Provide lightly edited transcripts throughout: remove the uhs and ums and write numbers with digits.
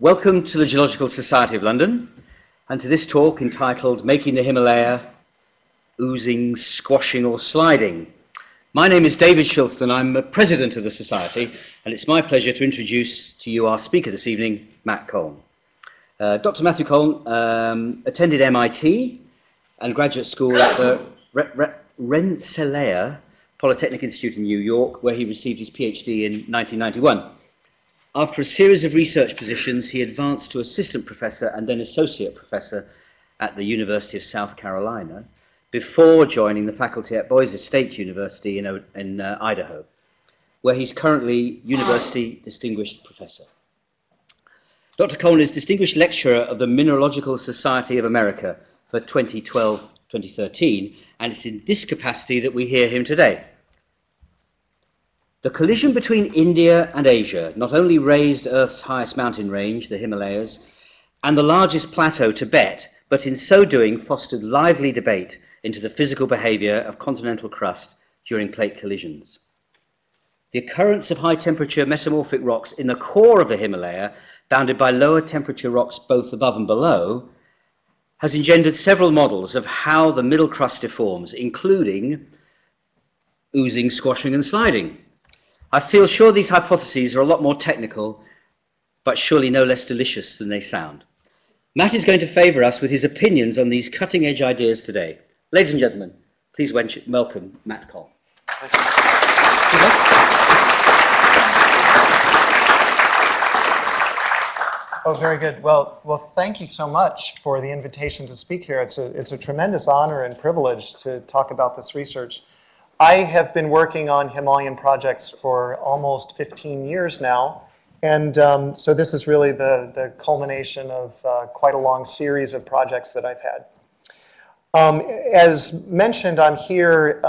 Welcome to the Geological Society of London and to this talk entitled Making the Himalaya, Oozing, Squashing or Sliding. My name is David Shilston, I'm the president of the society, and it's my pleasure to introduce to you our speaker this evening, Matt Kohn. Dr. Matthew Kohn attended MIT and graduate school at the Rensselaer Polytechnic Institute in New York, where he received his PhD in 1991. After a series of research positions, he advanced to assistant professor and then associate professor at the University of South Carolina before joining the faculty at Boise State University in Idaho, where he's currently University Distinguished Professor. Dr. Kohn is Distinguished Lecturer of the Mineralogical Society of America for 2012-2013, and it's in this capacity that we hear him today. The collision between India and Asia not only raised Earth's highest mountain range, the Himalayas, and the largest plateau, Tibet, but in so doing fostered lively debate into the physical behavior of continental crust during plate collisions. The occurrence of high-temperature metamorphic rocks in the core of the Himalaya, bounded by lower-temperature rocks both above and below, has engendered several models of how the middle crust deforms, including oozing, squashing, and sliding. I feel sure these hypotheses are a lot more technical, but surely no less delicious than they sound. Matt is going to favour us with his opinions on these cutting-edge ideas today. Ladies and gentlemen, please welcome Matt Kohn. Oh, very good. Well, thank you so much for the invitation to speak here. It's a tremendous honor and privilege to talk about this research. I have been working on Himalayan projects for almost 15 years now, and so this is really the culmination of quite a long series of projects that I've had. As mentioned, I'm here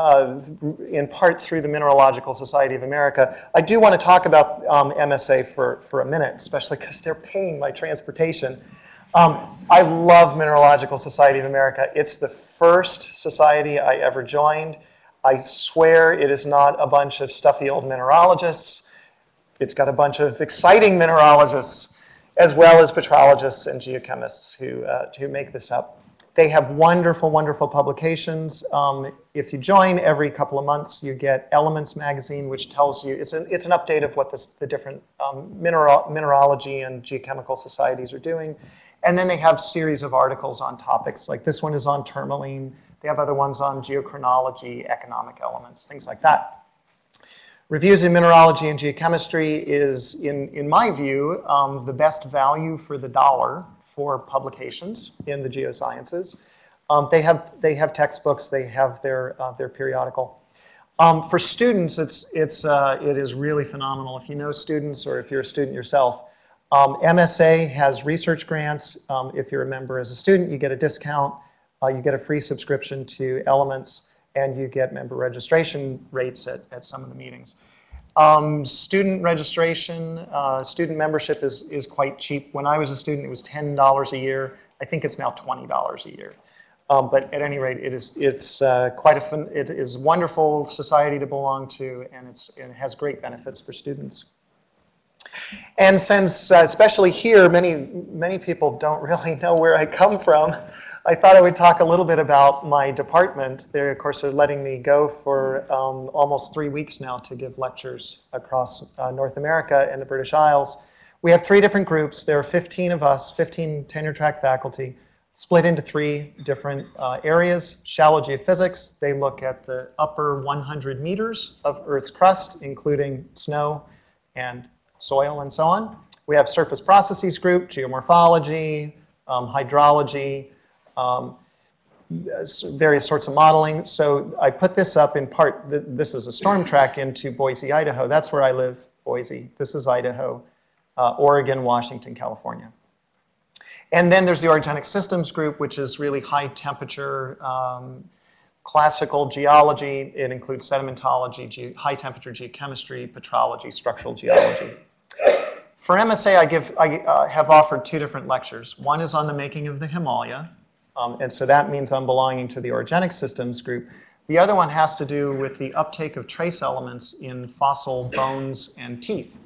in part through the Mineralogical Society of America. I do want to talk about MSA for a minute, especially because they're paying my transportation. I love Mineralogical Society of America. It's the first society I ever joined. I swear it is not a bunch of stuffy old mineralogists. It's got a bunch of exciting mineralogists, as well as petrologists and geochemists who make this up. They have wonderful, wonderful publications. If you join, every couple of months you get Elements magazine, which tells you, it's an update of what the different mineralogy and geochemical societies are doing. And then they have series of articles on topics, like this one is on tourmaline. They have other ones on geochronology, economic elements, things like that. Reviews in Mineralogy and Geochemistry is, in my view, the best value for the dollar for publications in the geosciences. They have textbooks. They have their periodical. For students, it is really phenomenal. If you know students, or if you're a student yourself, MSA has research grants. If you're a member as a student, you get a discount. You get a free subscription to Elements, and you get member registration rates at some of the meetings. Student registration, student membership is quite cheap. When I was a student, it was $10 a year. I think it's now $20 a year. But at any rate, it is a wonderful society to belong to, and it has great benefits for students. And since, especially here, many people don't really know where I come from, I thought I would talk a little bit about my department. They, of course, are letting me go for almost 3 weeks now to give lectures across North America and the British Isles. We have three different groups. There are 15 of us, 15 tenure-track faculty, split into three different areas. Shallow geophysics, they look at the upper 100 meters of Earth's crust, including snow and soil and so on. We have surface processes group, geomorphology, hydrology, various sorts of modeling. So I put this up in part, this is a storm track into Boise, Idaho. That's where I live, Boise. This is Idaho, Oregon, Washington, California. And then there's the orogenic systems group, which is really high temperature, classical geology. It includes sedimentology, high temperature geochemistry, petrology, structural geology. For MSA, I have offered two different lectures. One is on the making of the Himalaya. And so that means I'm belonging to the orogenic systems group. The other one has to do with the uptake of trace elements in fossil bones and teeth.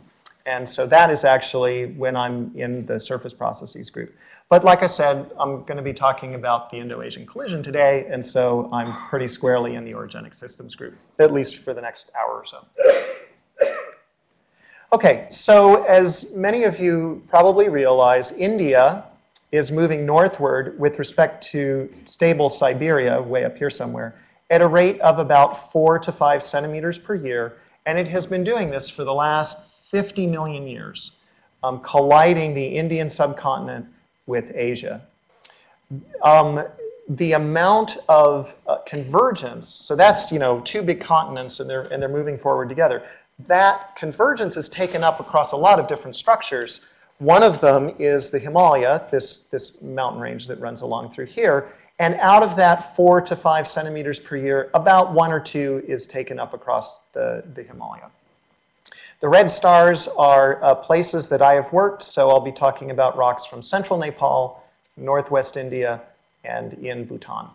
And so that is actually when I'm in the surface processes group. But like I said, I'm going to be talking about the Indo-Asian collision today, and so I'm pretty squarely in the orogenic systems group, at least for the next hour or so. Okay, so as many of you probably realize, India is moving northward with respect to stable Siberia, way up here somewhere, at a rate of about 4 to 5 centimeters per year, and it has been doing this for the last 50 million years, colliding the Indian subcontinent with Asia. The amount of convergence, so that's, you know, two big continents and they're moving forward together. That convergence is taken up across a lot of different structures. One of them is the Himalaya, this mountain range that runs along through here. And out of that 4 to 5 centimeters per year, about 1 or 2 is taken up across the Himalaya. The red stars are places that I have worked, so I'll be talking about rocks from central Nepal, northwest India, and in Bhutan.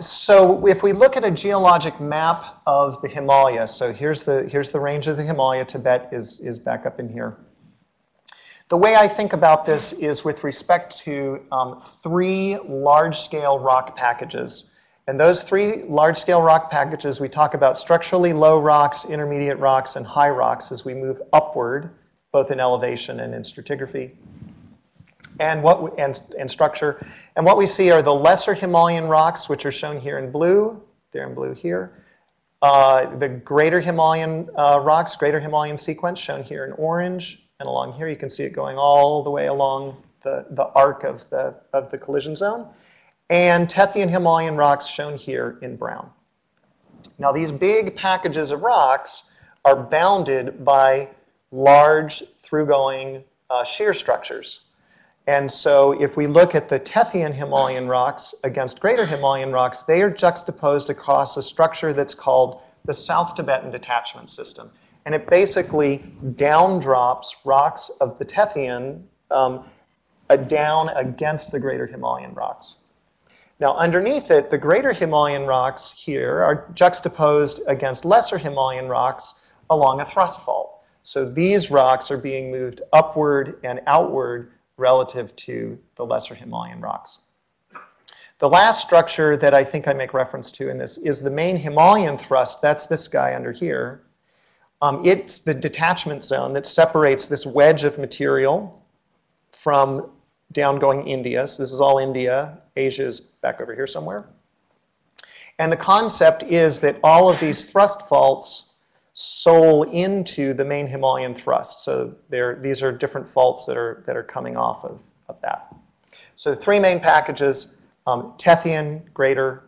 So if we look at a geologic map of the Himalaya, so here's the range of the Himalaya, Tibet is back up in here. The way I think about this is with respect to 3 large-scale rock packages. And those 3 large-scale rock packages, we talk about structurally low rocks, intermediate rocks, and high rocks as we move upward, both in elevation and in stratigraphy and structure. And what we see are the lesser Himalayan rocks, which are shown here in blue. They're in blue here. The greater Himalayan rocks, greater Himalayan sequence, shown here in orange. And along here, you can see it going all the way along the arc of the collision zone. And Tethyan Himalayan rocks shown here in brown. Now these big packages of rocks are bounded by large through-going shear structures. And so if we look at the Tethyan Himalayan rocks against greater Himalayan rocks, they are juxtaposed across a structure that's called the South Tibetan detachment system. And it basically down drops rocks of the Tethyan down against the greater Himalayan rocks. Now underneath it, the greater Himalayan rocks here are juxtaposed against lesser Himalayan rocks along a thrust fault. So these rocks are being moved upward and outward relative to the lesser Himalayan rocks. The last structure that I think I make reference to in this is the main Himalayan thrust. That's this guy under here. It's the detachment zone that separates this wedge of material from down-going India. So this is all India. Asia is back over here somewhere. And the concept is that all of these thrust faults sole into the main Himalayan thrust. So these are different faults that are coming off of that. So the 3 main packages, Tethyan, greater,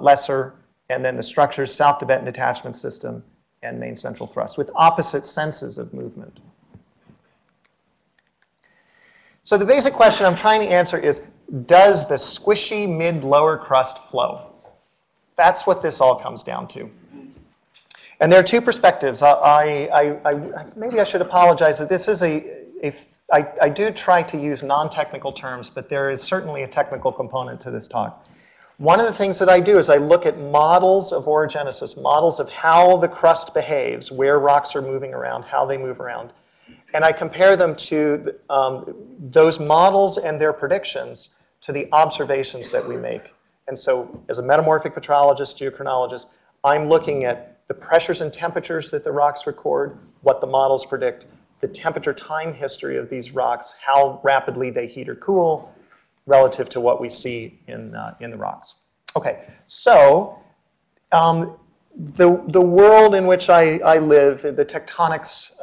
lesser, and then the structures, South Tibetan detachment system, and main central thrust, with opposite senses of movement. So the basic question I'm trying to answer is, does the squishy mid-lower crust flow? That's what this all comes down to. And there are 2 perspectives. Maybe I should apologize that this is I do try to use non-technical terms, but there is certainly a technical component to this talk. One of the things that I do is I look at models of orogenesis, models of how the crust behaves, where rocks are moving around, how they move around. And I compare them to those models and their predictions to the observations that we make. And so as a metamorphic petrologist, geochronologist, I'm looking at the pressures and temperatures that the rocks record, what the models predict, the temperature time history of these rocks, how rapidly they heat or cool relative to what we see in the rocks. Okay, so the world in which I live, the tectonics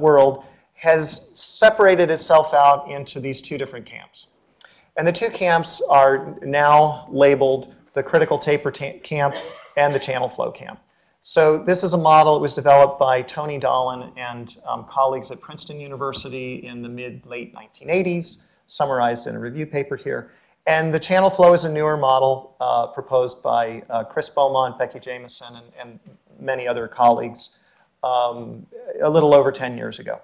world, has separated itself out into these 2 different camps. And the 2 camps are now labeled the critical taper camp and the channel flow camp. So this is a model that was developed by Tony Dahlin and colleagues at Princeton University in the mid-late 1980s, summarized in a review paper here. And the channel flow is a newer model proposed by Chris Beaumont, Becky Jameson, and many other colleagues a little over 10 years ago.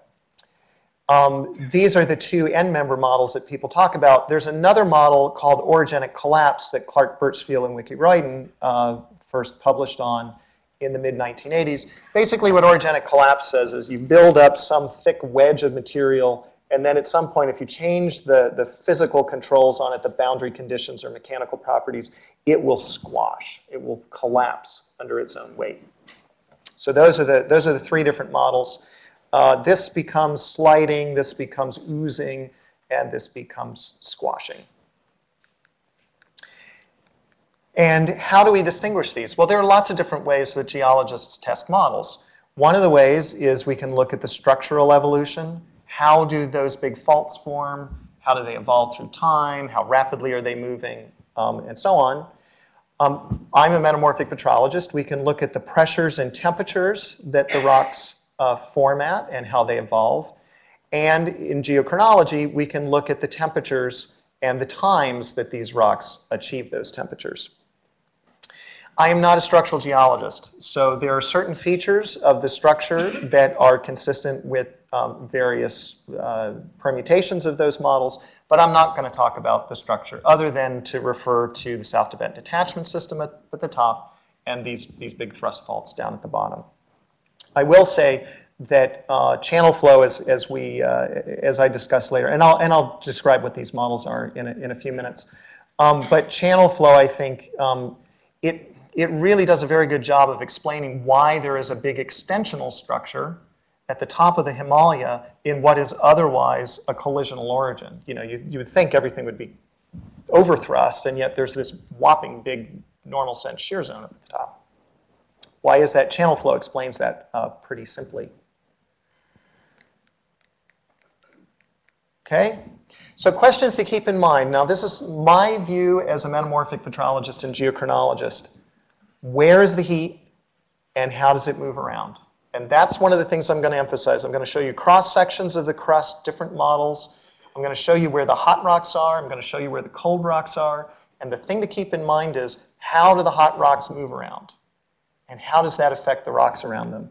These are the 2 end-member models that people talk about. There's another model called orogenic collapse that Clark Birchfield and Wiki Royden first published on in the mid-1980s. Basically what orogenic collapse says is you build up some thick wedge of material, and then at some point if you change the physical controls on it, the boundary conditions or mechanical properties, it will squash, it will collapse under its own weight. So those are the three different models. This becomes sliding, this becomes oozing, and this becomes squashing. And how do we distinguish these? Well, there are lots of different ways that geologists test models. One of the ways is we can look at the structural evolution. How do those big faults form? How do they evolve through time? How rapidly are they moving? And so on. I'm a metamorphic petrologist. We can look at the pressures and temperatures that the rocks form at and how they evolve. And in geochronology, we can look at the temperatures and the times that these rocks achieve those temperatures. I am not a structural geologist, so there are certain features of the structure that are consistent with various permutations of those models, but I'm not going to talk about the structure other than to refer to the South Tibetan detachment system at the top and these big thrust faults down at the bottom. I will say that channel flow, as I discuss later, and I'll describe what these models are in a few minutes. But channel flow, I think, it really does a very good job of explaining why there is a big extensional structure at the top of the Himalaya in what is otherwise a collisional origin. You know, you would think everything would be overthrust, and yet there's this whopping big normal sense shear zone at the top. Why is that? Channel flow explains that pretty simply. Okay, so questions to keep in mind. Now, this is my view as a metamorphic petrologist and geochronologist. Where is the heat and how does it move around? And that's one of the things I'm going to emphasize. I'm going to show you cross-sections of the crust, different models. I'm going to show you where the hot rocks are. I'm going to show you where the cold rocks are. And the thing to keep in mind is, how do the hot rocks move around? And how does that affect the rocks around them?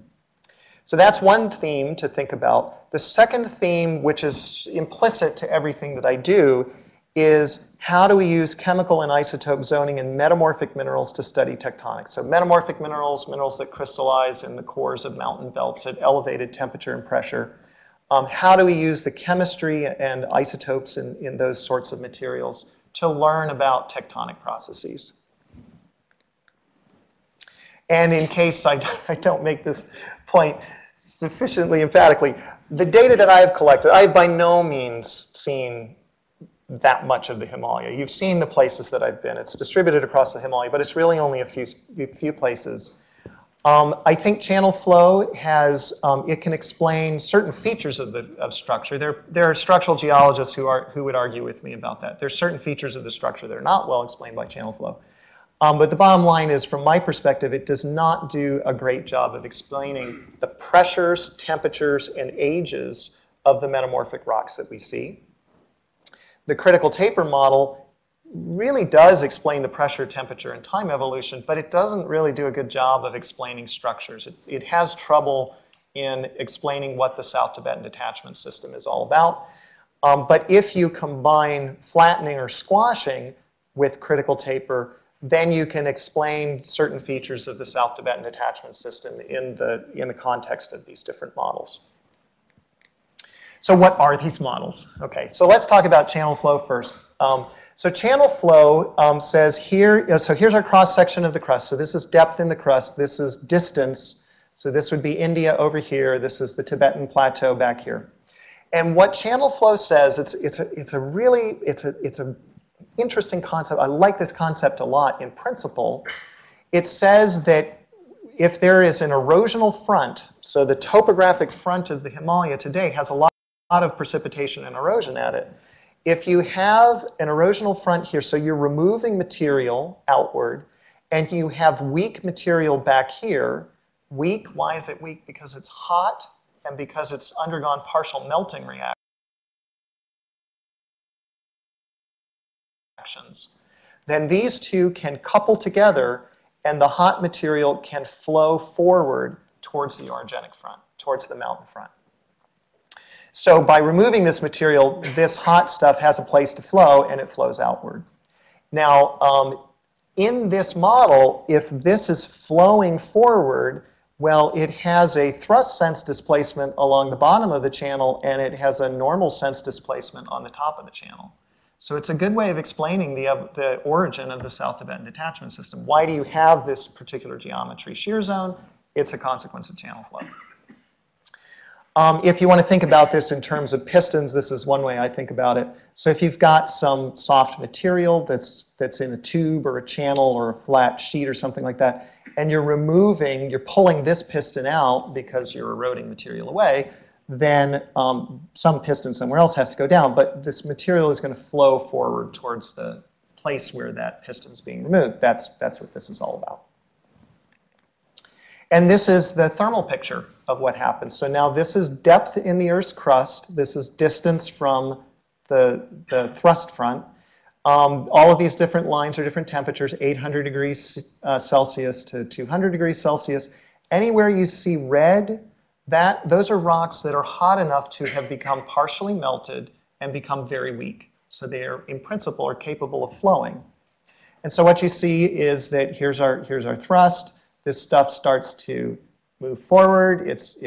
So that's one theme to think about. The second theme, which is implicit to everything that I do, is how do we use chemical and isotope zoning in metamorphic minerals to study tectonics? So metamorphic minerals, minerals that crystallize in the cores of mountain belts at elevated temperature and pressure. How do we use the chemistry and isotopes in those sorts of materials to learn about tectonic processes? And in case I don't make this point sufficiently emphatically, the data that I have collected, I have by no means seen that much of the Himalaya. You've seen the places that I've been. It's distributed across the Himalaya, but it's really only a few places. I think channel flow has, it can explain certain features of structure. There are structural geologists who would argue with me about that. There's certain features of the structure that are not well explained by channel flow. But the bottom line is, from my perspective, it does not do a great job of explaining the pressures, temperatures, and ages of the metamorphic rocks that we see. The critical taper model really does explain the pressure, temperature, and time evolution, but it doesn't really do a good job of explaining structures. It has trouble in explaining what the South Tibetan detachment system is all about. But if you combine flattening or squashing with critical taper, then you can explain certain features of the South Tibetan detachment system in the context of these different models. So what are these models? Okay, so let's talk about channel flow first. So channel flow says here, so here's our cross-section of the crust. So this is depth in the crust. This is distance. So this would be India over here. This is the Tibetan plateau back here. And what channel flow says, it's a really interesting concept. I like this concept a lot in principle. It says that if there is an erosional front, so the topographic front of the Himalaya today has a lot of precipitation and erosion at it. If you have an erosional front here, so you're removing material outward, and you have weak material back here. Weak, why is it weak? Because it's hot and because it's undergone partial melting reaction. Then these two can couple together and the hot material can flow forward towards the orogenic front, towards the mountain front. So by removing this material, this hot stuff has a place to flow and it flows outward. Now, in this model, if this is flowing forward, well, it has a thrust sense displacement along the bottom of the channel, and it has a normal sense displacement on the top of the channel. So it's a good way of explaining the origin of the South Tibetan detachment system. Why do you have this particular geometry shear zone? It's a consequence of channel flow. If you want to think about this in terms of pistons, this is one way I think about it. So if you've got some soft material that's in a tube or a channel or a flat sheet or something like that, and you're pulling this piston out because you're eroding material away, then some piston somewhere else has to go down, but this material is going to flow forward towards the place where that piston's being removed. That's what this is all about. And this is the thermal picture of what happens. So now this is depth in the Earth's crust. This is distance from the thrust front. All of these different lines are different temperatures, 800 degrees Celsius to 200 degrees Celsius. Anywhere you see red, those are rocks that are hot enough to have become partially melted and become very weak. So they are, in principle, are capable of flowing. And so what you see is that here's our thrust. This stuff starts to move forward. It's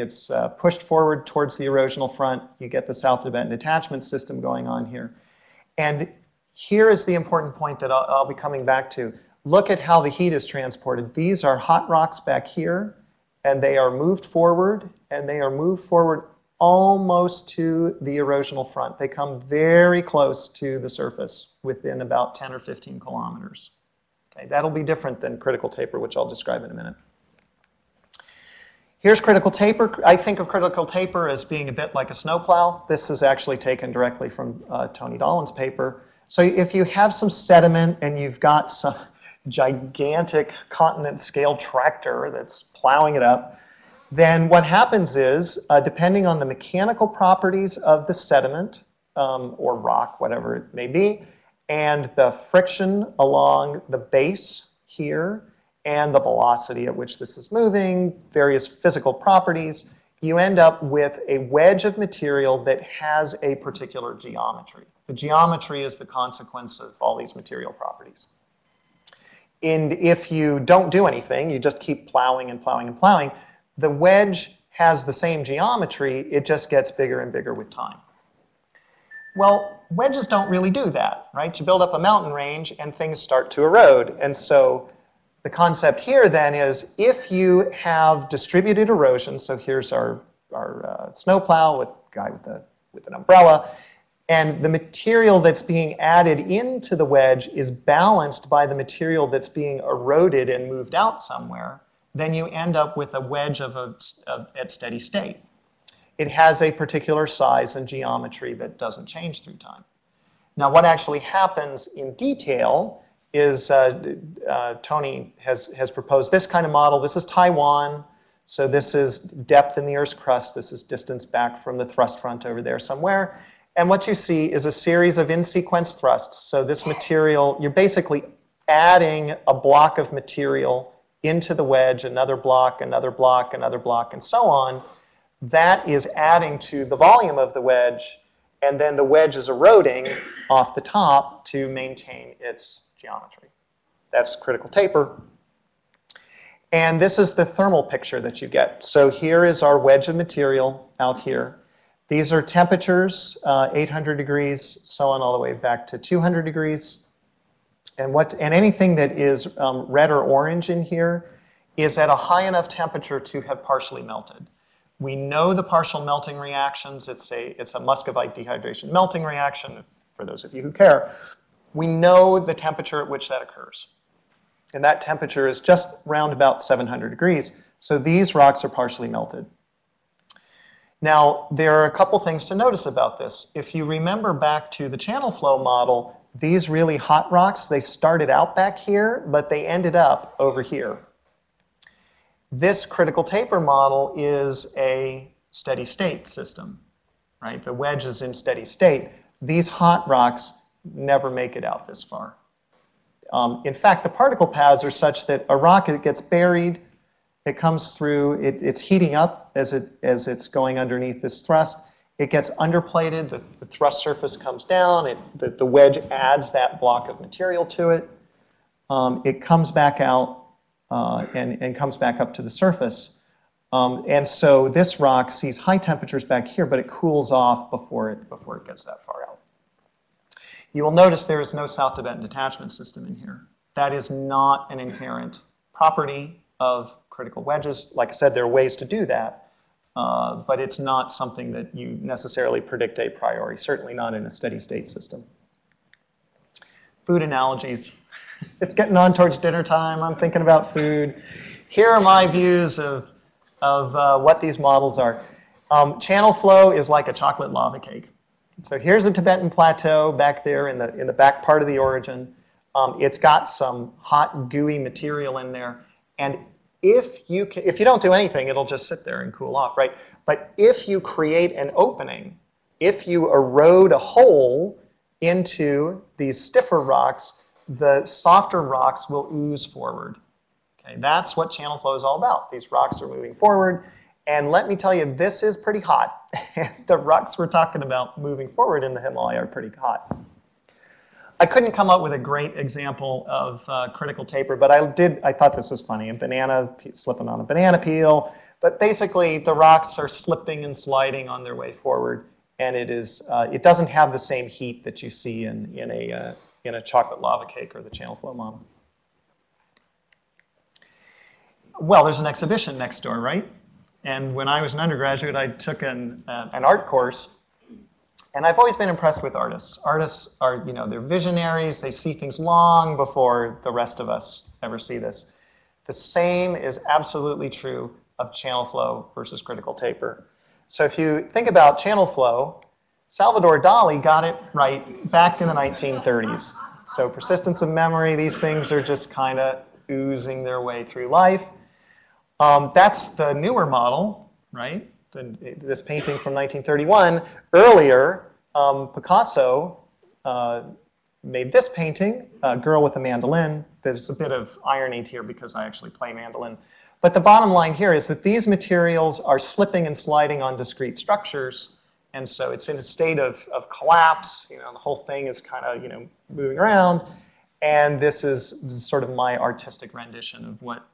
pushed forward towards the erosional front. You get the South Tibetan detachment system going on here. And here is the important point that I'll be coming back to. Look at how the heat is transported. These are hot rocks back here, and they are moved forward, almost to the erosional front. They come very close to the surface within about 10 or 15 kilometers. That'll be different than critical taper, which I'll describe in a minute. Here's critical taper. I think of critical taper as being a bit like a snowplow. This is actually taken directly from Tony Dolan's paper. So if you have some sediment and you've got some gigantic continent-scale tractor that's plowing it up, then what happens is, depending on the mechanical properties of the sediment or rock, whatever it may be, and the friction along the base here, and the velocity at which this is moving, various physical properties, you end up with a wedge of material that has a particular geometry. The geometry is the consequence of all these material properties. And if you don't do anything, you just keep plowing and plowing and plowing, the wedge has the same geometry, it just gets bigger and bigger with time. Well, wedges don't really do that, right? You build up a mountain range and things start to erode. And so the concept here then is if you have distributed erosion, so here's our snowplow with guy with an umbrella, and the material that's being added into the wedge is balanced by the material that's being eroded and moved out somewhere, then you end up with a wedge at steady state. It has a particular size and geometry that doesn't change through time. Now, what actually happens in detail is Tony has proposed this kind of model. This is Taiwan. So this is depth in the Earth's crust. This is distance back from the thrust front over there somewhere. And what you see is a series of in-sequence thrusts. So this material, you're basically adding a block of material into the wedge, another block, another block, another block, and so on. That is adding to the volume of the wedge, and then the wedge is eroding off the top to maintain its geometry. That's critical taper. And this is the thermal picture that you get. So here is our wedge of material out here. These are temperatures, 800 degrees, so on all the way back to 200 degrees. And anything that is red or orange in here is at a high enough temperature to have partially melted. We know the partial melting reactions. It's a muscovite dehydration melting reaction, for those of you who care. We know the temperature at which that occurs. And that temperature is just round about 700 degrees. So these rocks are partially melted. Now, there are a couple things to notice about this. If you remember back to the channel flow model, these really hot rocks, they started out back here, but they ended up over here. This critical taper model is a steady state system, right? The wedge is in steady state. These hot rocks never make it out this far. In fact, the particle paths are such that a rock that gets buried, it comes through, it's heating up as it's going underneath this thrust. It gets underplated, the thrust surface comes down, the wedge adds that block of material to it. it comes back out and comes back up to the surface. And so this rock sees high temperatures back here, but it cools off before it gets that far out. You will notice there is no South Tibetan detachment system in here. That is not an inherent property of critical wedges. Like I said, there are ways to do that, but it's not something that you necessarily predict a priori, certainly not in a steady state system. Food analogies. It's getting on towards dinner time. I'm thinking about food. Here are my views of what these models are. Channel flow is like a chocolate lava cake. So here's a Tibetan plateau back there in the back part of the origin. It's got some hot, gooey material in there. And if you don't do anything, it'll just sit there and cool off, right? But if you create an opening, if you erode a hole into these stiffer rocks, the softer rocks will ooze forward. Okay, that's what channel flow is all about. These rocks are moving forward. And let me tell you, this is pretty hot. The rocks we're talking about moving forward in the Himalaya are pretty hot. I couldn't come up with a great example of critical taper, but I thought this was funny. A banana slipping on a banana peel. But basically, the rocks are slipping and sliding on their way forward. And it is, it doesn't have the same heat that you see in a chocolate lava cake or the channel flow model. Well, there's an exhibition next door, right? And when I was an undergraduate, I took an art course. And I've always been impressed with artists. Artists are, you know, they're visionaries. They see things long before the rest of us ever see this. The same is absolutely true of channel flow versus critical taper. So if you think about channel flow, Salvador Dali got it right back in the 1930s. So persistence of memory, these things are just kind of oozing their way through life. That's the newer model, right? This painting from 1931. Earlier, Picasso made this painting, A Girl with a Mandolin. There's a bit of irony here because I actually play mandolin. But the bottom line here is that these materials are slipping and sliding on discrete structures. And so it's in a state of collapse. You know, the whole thing is kind of, you know, moving around. And this is sort of my artistic rendition of what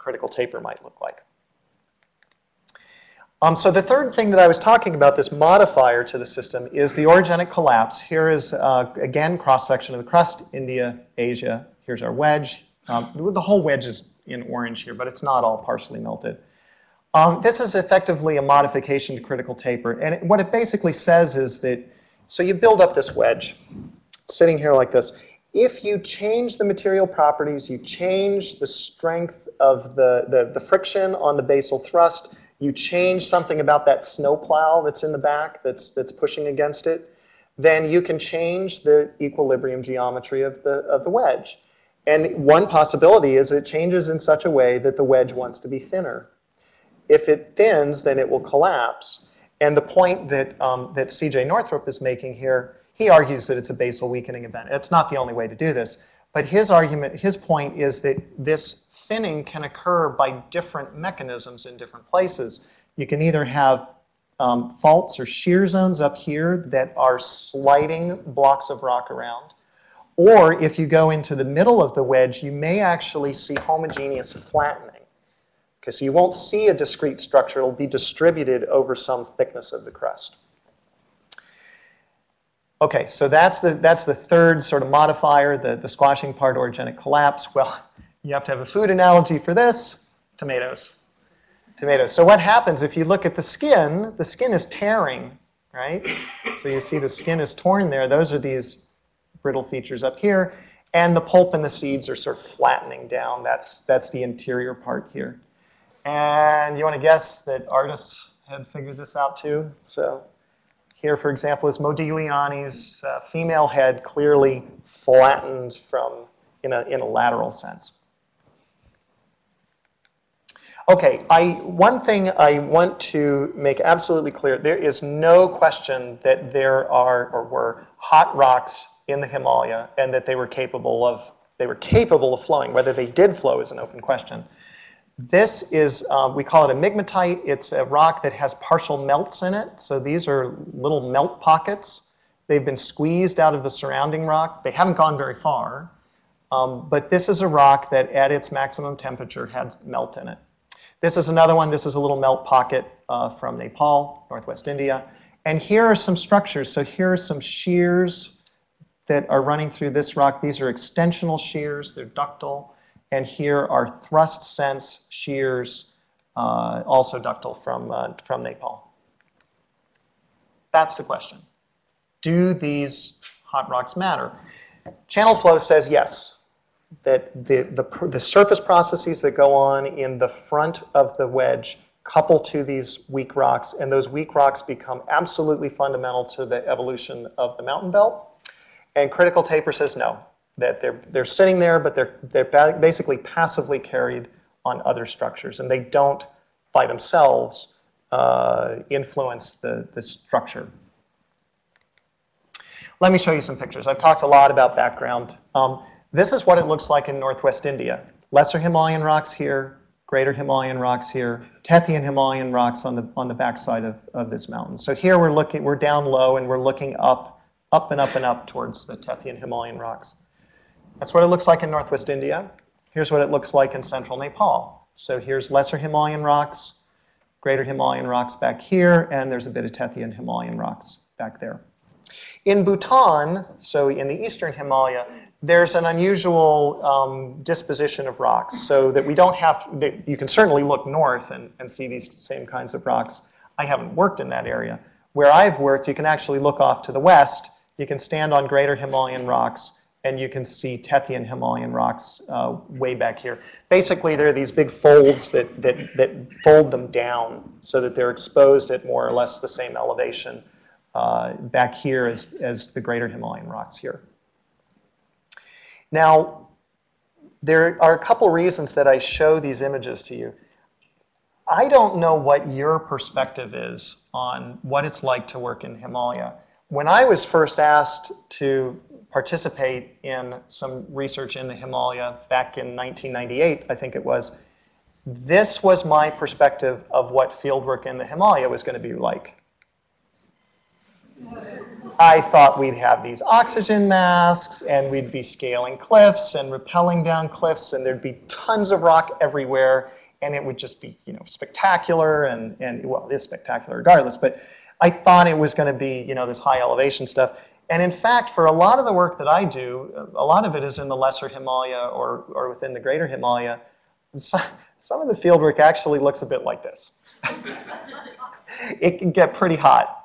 critical taper might look like. So the third thing that I was talking about, this modifier to the system, is the orogenic collapse. Here is, again, cross-section of the crust, India, Asia. Here's our wedge. The whole wedge is in orange here, but it's not all partially melted. This is effectively a modification to critical taper. And what it basically says is that, so you build up this wedge, sitting here like this. If you change the material properties, you change the strength of the friction on the basal thrust, you change something about that snowplow that's in the back that's pushing against it, then you can change the equilibrium geometry of the wedge. And one possibility is it changes in such a way that the wedge wants to be thinner. If it thins, then it will collapse. And the point that, that C.J. Northrop is making here, he argues that it's a basal weakening event. It's not the only way to do this. But his argument, his point is that this thinning can occur by different mechanisms in different places. You can either have faults or shear zones up here that are sliding blocks of rock around. Or if you go into the middle of the wedge, you may actually see homogeneous flattening. Okay, so you won't see a discrete structure. It'll be distributed over some thickness of the crust. Okay, so that's the third sort of modifier, the squashing part, orogenic collapse. Well, you have to have a food analogy for this. Tomatoes. Tomatoes. So what happens if you look at the skin is tearing, right? So you see the skin is torn there. Those are these brittle features up here. And the pulp and the seeds are sort of flattening down. That's the interior part here. And you want to guess that artists had figured this out too? So here, for example, is Modigliani's female head, clearly flattened from in a lateral sense. Okay, one thing I want to make absolutely clear, there is no question that there are or were hot rocks in the Himalaya and that they were capable of flowing. Whether they did flow is an open question. This is, we call it a migmatite. It's a rock that has partial melts in it. So these are little melt pockets. They've been squeezed out of the surrounding rock. They haven't gone very far. But this is a rock that at its maximum temperature had melt in it. This is another one. This is a little melt pocket from Nepal, northwest India. And here are some structures. So here are some shears that are running through this rock. These are extensional shears. They're ductile. And here are thrust sense shears, also ductile from Nepal. That's the question. Do these hot rocks matter? Channel flow says yes, that the surface processes that go on in the front of the wedge couple to these weak rocks, and those weak rocks become absolutely fundamental to the evolution of the mountain belt. And Critical Taper says no, that they're sitting there, but they're basically passively carried on other structures, and they don't by themselves influence the structure. Let me show you some pictures. I've talked a lot about background. This is what it looks like in northwest India. Lesser Himalayan rocks here, greater Himalayan rocks here, Tethyan Himalayan rocks on the backside of this mountain. So here we're down low and we're looking up and up towards the Tethyan Himalayan rocks. That's what it looks like in northwest India. Here's what it looks like in central Nepal. So here's lesser Himalayan rocks, greater Himalayan rocks back here, and there's a bit of Tethyan Himalayan rocks back there. In Bhutan, so in the eastern Himalaya, there's an unusual disposition of rocks, so that we don't have, you can certainly look north and see these same kinds of rocks. I haven't worked in that area. Where I've worked, you can actually look off to the west, you can stand on greater Himalayan rocks, and you can see Tethyan Himalayan rocks way back here. Basically, there are these big folds that fold them down so that they're exposed at more or less the same elevation back here as the greater Himalayan rocks here. Now, there are a couple reasons that I show these images to you. I don't know what your perspective is on what it's like to work in Himalaya. When I was first asked to participate in some research in the Himalaya back in 1998, I think it was, this was my perspective of what fieldwork in the Himalaya was going to be like. I thought we'd have these oxygen masks, and we'd be scaling cliffs and rappelling down cliffs, and there'd be tons of rock everywhere, and it would just be, you know, spectacular, and well, it is spectacular regardless, but I thought it was going to be, you know, this high elevation stuff. And in fact, for a lot of the work that I do, a lot of it is in the lesser Himalaya or within the greater Himalaya. Some of the fieldwork actually looks a bit like this. It can get pretty hot.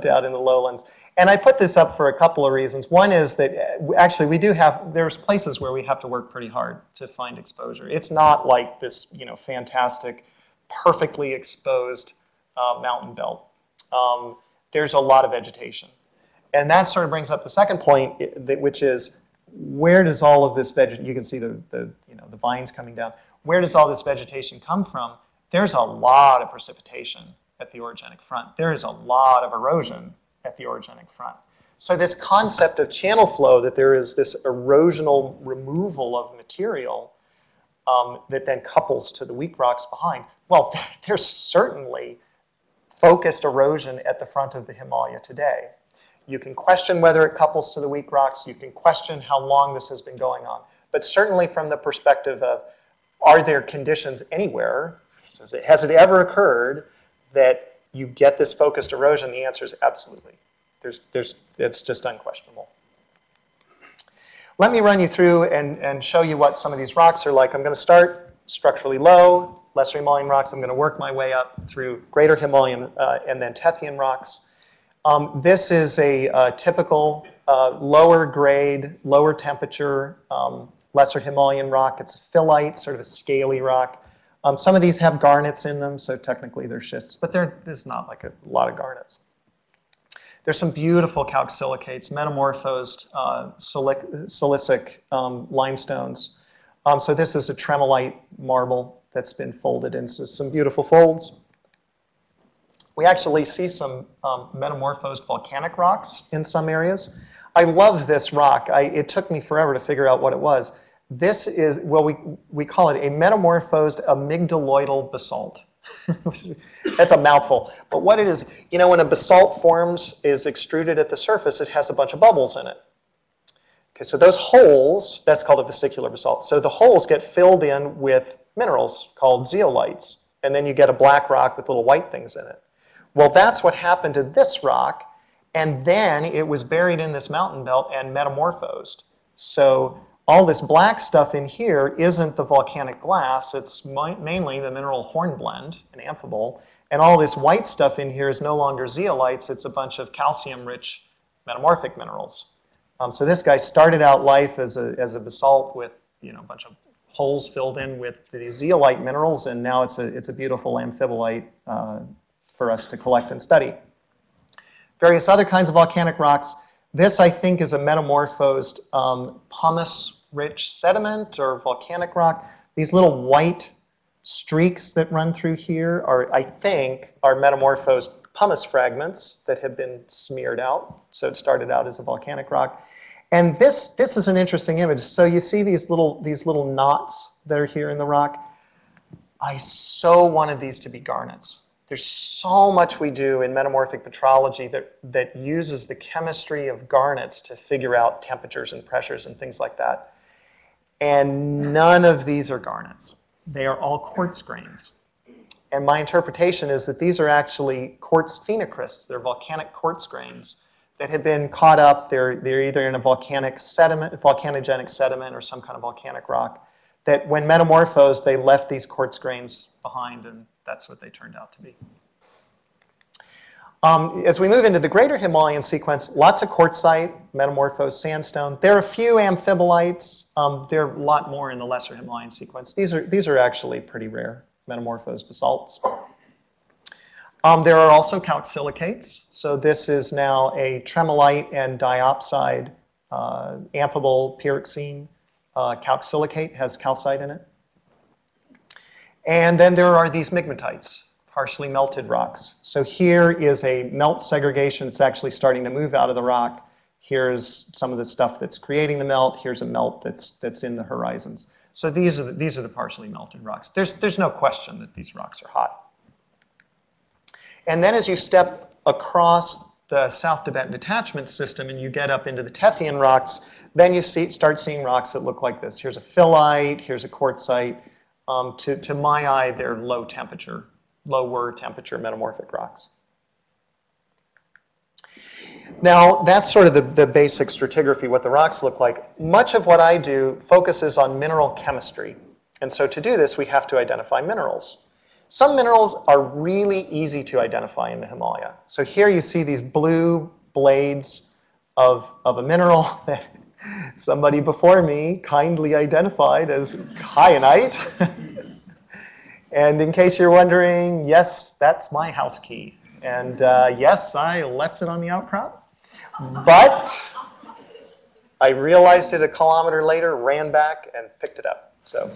Down in the lowlands. And I put this up for a couple of reasons. One is that actually we do have, there's places where we have to work pretty hard to find exposure. It's not like this, you know, fantastic, perfectly exposed mountain belt. There's a lot of vegetation. And that sort of brings up the second point, which is where does all of this vegetation, you can see the vines coming down. Where does all this vegetation come from? There's a lot of precipitation at the orogenic front. There is a lot of erosion at the orogenic front. So this concept of channel flow, that there is this erosional removal of material that then couples to the weak rocks behind, well, there's certainly focused erosion at the front of the Himalaya today. You can question whether it couples to the weak rocks. You can question how long this has been going on. But certainly from the perspective of, are there conditions anywhere? Has it ever occurred that you get this focused erosion? The answer is absolutely. It's just unquestionable. Let me run you through and show you what some of these rocks are like. I'm going to start structurally low, lesser Himalayan rocks. I'm going to work my way up through greater Himalayan and then Tethyan rocks. This is a typical lower grade, lower temperature, lesser Himalayan rock. It's a phyllite, sort of a scaly rock. Some of these have garnets in them, so technically they're schists, but there's not like a lot of garnets. There's some beautiful calcsilicates, metamorphosed silicic limestones. So this is a tremolite marble that's been folded into some beautiful folds. We actually see some metamorphosed volcanic rocks in some areas. I love this rock. It took me forever to figure out what it was. This is, well, we call it a metamorphosed amygdaloidal basalt. That's a mouthful. But what it is, you know, when a basalt forms, is extruded at the surface, it has a bunch of bubbles in it. Okay, so those holes, that's called a vesicular basalt. So the holes get filled in with minerals called zeolites, and then you get a black rock with little white things in it. Well, that's what happened to this rock, and then it was buried in this mountain belt and metamorphosed. So all this black stuff in here isn't the volcanic glass, it's mainly the mineral hornblende, an amphibole, and all this white stuff in here is no longer zeolites, it's a bunch of calcium-rich metamorphic minerals. So this guy started out life as a basalt with, you know, a bunch of holes filled in with the zeolite minerals, and now it's a beautiful amphibolite for us to collect and study. Various other kinds of volcanic rocks. This, I think, is a metamorphosed pumice-rich sediment or volcanic rock. These little white streaks that run through here are, I think, are metamorphosed pumice fragments that have been smeared out. So it started out as a volcanic rock. And this is an interesting image. So you see these little knots that are here in the rock. I so wanted these to be garnets. There's so much we do in metamorphic petrology that uses the chemistry of garnets to figure out temperatures and pressures and things like that. And none of these are garnets. They are all quartz grains. And my interpretation is that these are actually quartz phenocrysts. They're volcanic quartz grains that have been caught up. They're either in a volcanic sediment, volcanogenic sediment, or some kind of volcanic rock, that when metamorphosed, they left these quartz grains behind, and that's what they turned out to be. As we move into the greater Himalayan sequence, lots of quartzite, metamorphosed sandstone. There are a few amphibolites. There are a lot more in the lesser Himalayan sequence. These are actually pretty rare, metamorphosed basalts. There are also calc silicates. So this is now a tremolite and diopside amphibole pyroxene. Calc silicate has calcite in it. And then there are these migmatites, partially melted rocks. So here is a melt segregation that's actually starting to move out of the rock. Here's some of the stuff that's creating the melt. Here's a melt that's in the horizons. So these are the partially melted rocks. There's no question that these rocks are hot. And then as you step across the South Tibetan detachment system and you get up into the Tethyan rocks, then you start seeing rocks that look like this. Here's a phyllite, here's a quartzite. To my eye, they're lower temperature metamorphic rocks. Now, that's sort of the basic stratigraphy, what the rocks look like. Much of what I do focuses on mineral chemistry. And so to do this, we have to identify minerals. Some minerals are really easy to identify in the Himalaya. So here you see these blue blades of a mineral that somebody before me kindly identified as kyanite. And in case you're wondering, yes, that's my house key. And yes, I left it on the outcrop. But I realized it a kilometer later, ran back, and picked it up. So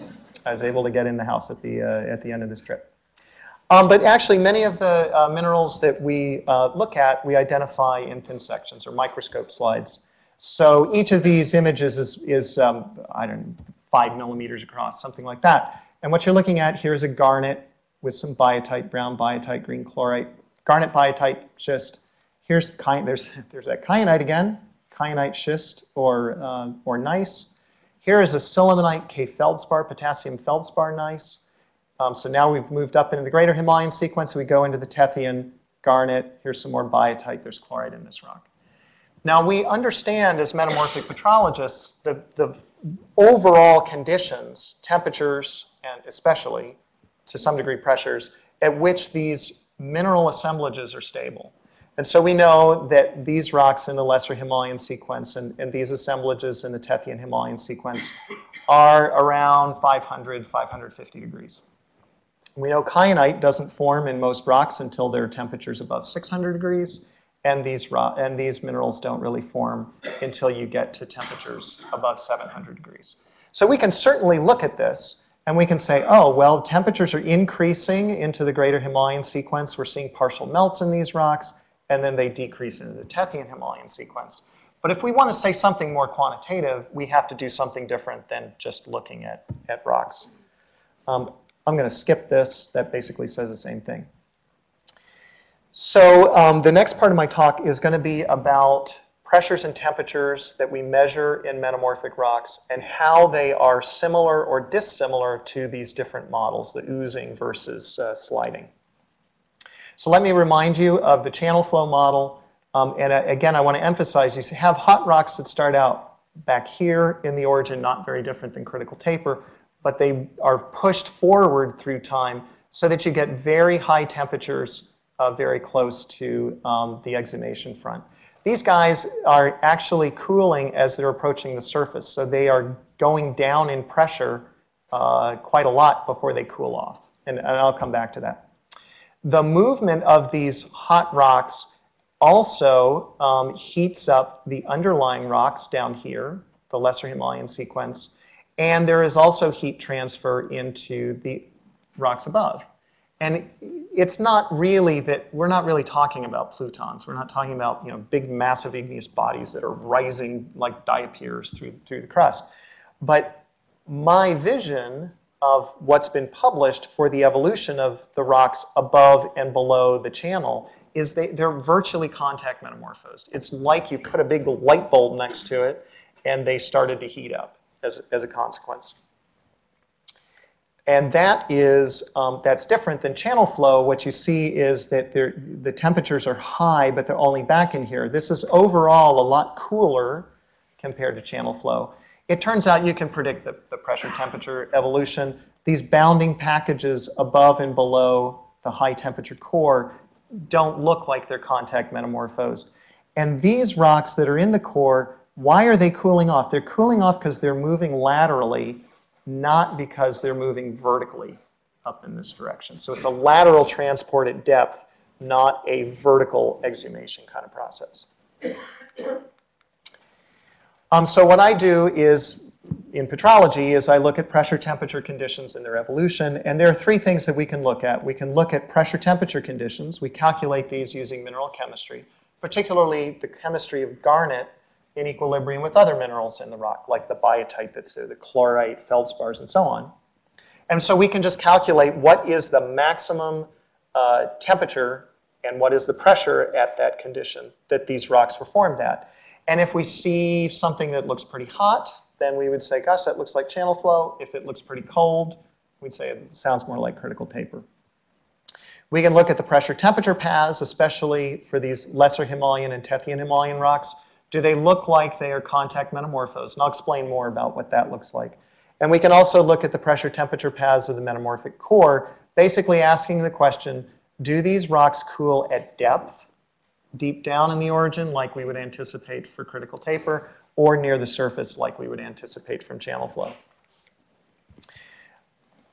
I was able to get in the house at the end of this trip. But actually, many of the minerals that we look at, we identify in thin sections or microscope slides. So each of these images is I don't know, 5 millimeters across, something like that. And what you're looking at here is a garnet with some biotite, brown biotite, green chlorite, garnet biotite schist. Here's there's that kyanite again, kyanite schist or gneiss. Here is a sillimanite K feldspar, potassium feldspar gneiss. So now we've moved up into the greater Himalayan sequence. We go into the Tethyan garnet. Here's some more biotite. There's chlorite in this rock. Now we understand as metamorphic petrologists the overall conditions, temperatures, and especially to some degree pressures, at which these mineral assemblages are stable. And so we know that these rocks in the lesser Himalayan sequence and these assemblages in the Tethyan Himalayan sequence are around 500, 550 degrees. We know kyanite doesn't form in most rocks until their temperatures above 600 degrees. And these minerals don't really form until you get to temperatures above 700 degrees. So we can certainly look at this, and we can say, oh, well, temperatures are increasing into the greater Himalayan sequence. We're seeing partial melts in these rocks, and then they decrease into the Tethyan Himalayan sequence. But if we want to say something more quantitative, we have to do something different than just looking at rocks. I'm going to skip this. That basically says the same thing. So the next part of my talk is going to be about pressures and temperatures that we measure in metamorphic rocks and how they are similar or dissimilar to these different models, the oozing versus sliding. So let me remind you of the channel flow model. And again, I want to emphasize, you have hot rocks that start out back here in the origin, not very different than critical taper, but they are pushed forward through time so that you get very high temperatures very close to the exhumation front. These guys are actually cooling as they're approaching the surface, so they are going down in pressure quite a lot before they cool off, and I'll come back to that. The movement of these hot rocks also heats up the underlying rocks down here, the Lesser Himalayan sequence, and there is also heat transfer into the rocks above. And it's not really that, we're not really talking about plutons. We're not talking about, you know, big massive igneous bodies that are rising like diapirs through the crust. But my vision of what's been published for the evolution of the rocks above and below the channel is they're virtually contact metamorphosed. It's like you put a big light bulb next to it and they started to heat up as a consequence. And that is, that's different than channel flow. What you see is that the temperatures are high, but they're only back in here. This is overall a lot cooler compared to channel flow. It turns out you can predict the pressure temperature evolution. These bounding packages above and below the high temperature core don't look like they're contact metamorphosed. And these rocks that are in the core, why are they cooling off? They're cooling off because they're moving laterally, not because they're moving vertically up in this direction. So it's a lateral transport at depth, not a vertical exhumation kind of process. So what I do is, in petrology, is I look at pressure temperature conditions and their evolution, and there are three things that we can look at. We can look at pressure temperature conditions. We calculate these using mineral chemistry, particularly the chemistry of garnet in equilibrium with other minerals in the rock, like the biotite that's there, the chlorite, feldspars, and so on. And so we can just calculate what is the maximum temperature and what is the pressure at that condition that these rocks were formed at. And if we see something that looks pretty hot, then we would say, gosh, that looks like channel flow. If it looks pretty cold, we'd say it sounds more like critical taper. We can look at the pressure temperature paths, especially for these Lesser Himalayan and Tethyan Himalayan rocks. Do they look like they are contact metamorphosed? And I'll explain more about what that looks like. And we can also look at the pressure temperature paths of the metamorphic core, basically asking the question, do these rocks cool at depth, deep down in the origin, like we would anticipate for critical taper, or near the surface, like we would anticipate from channel flow?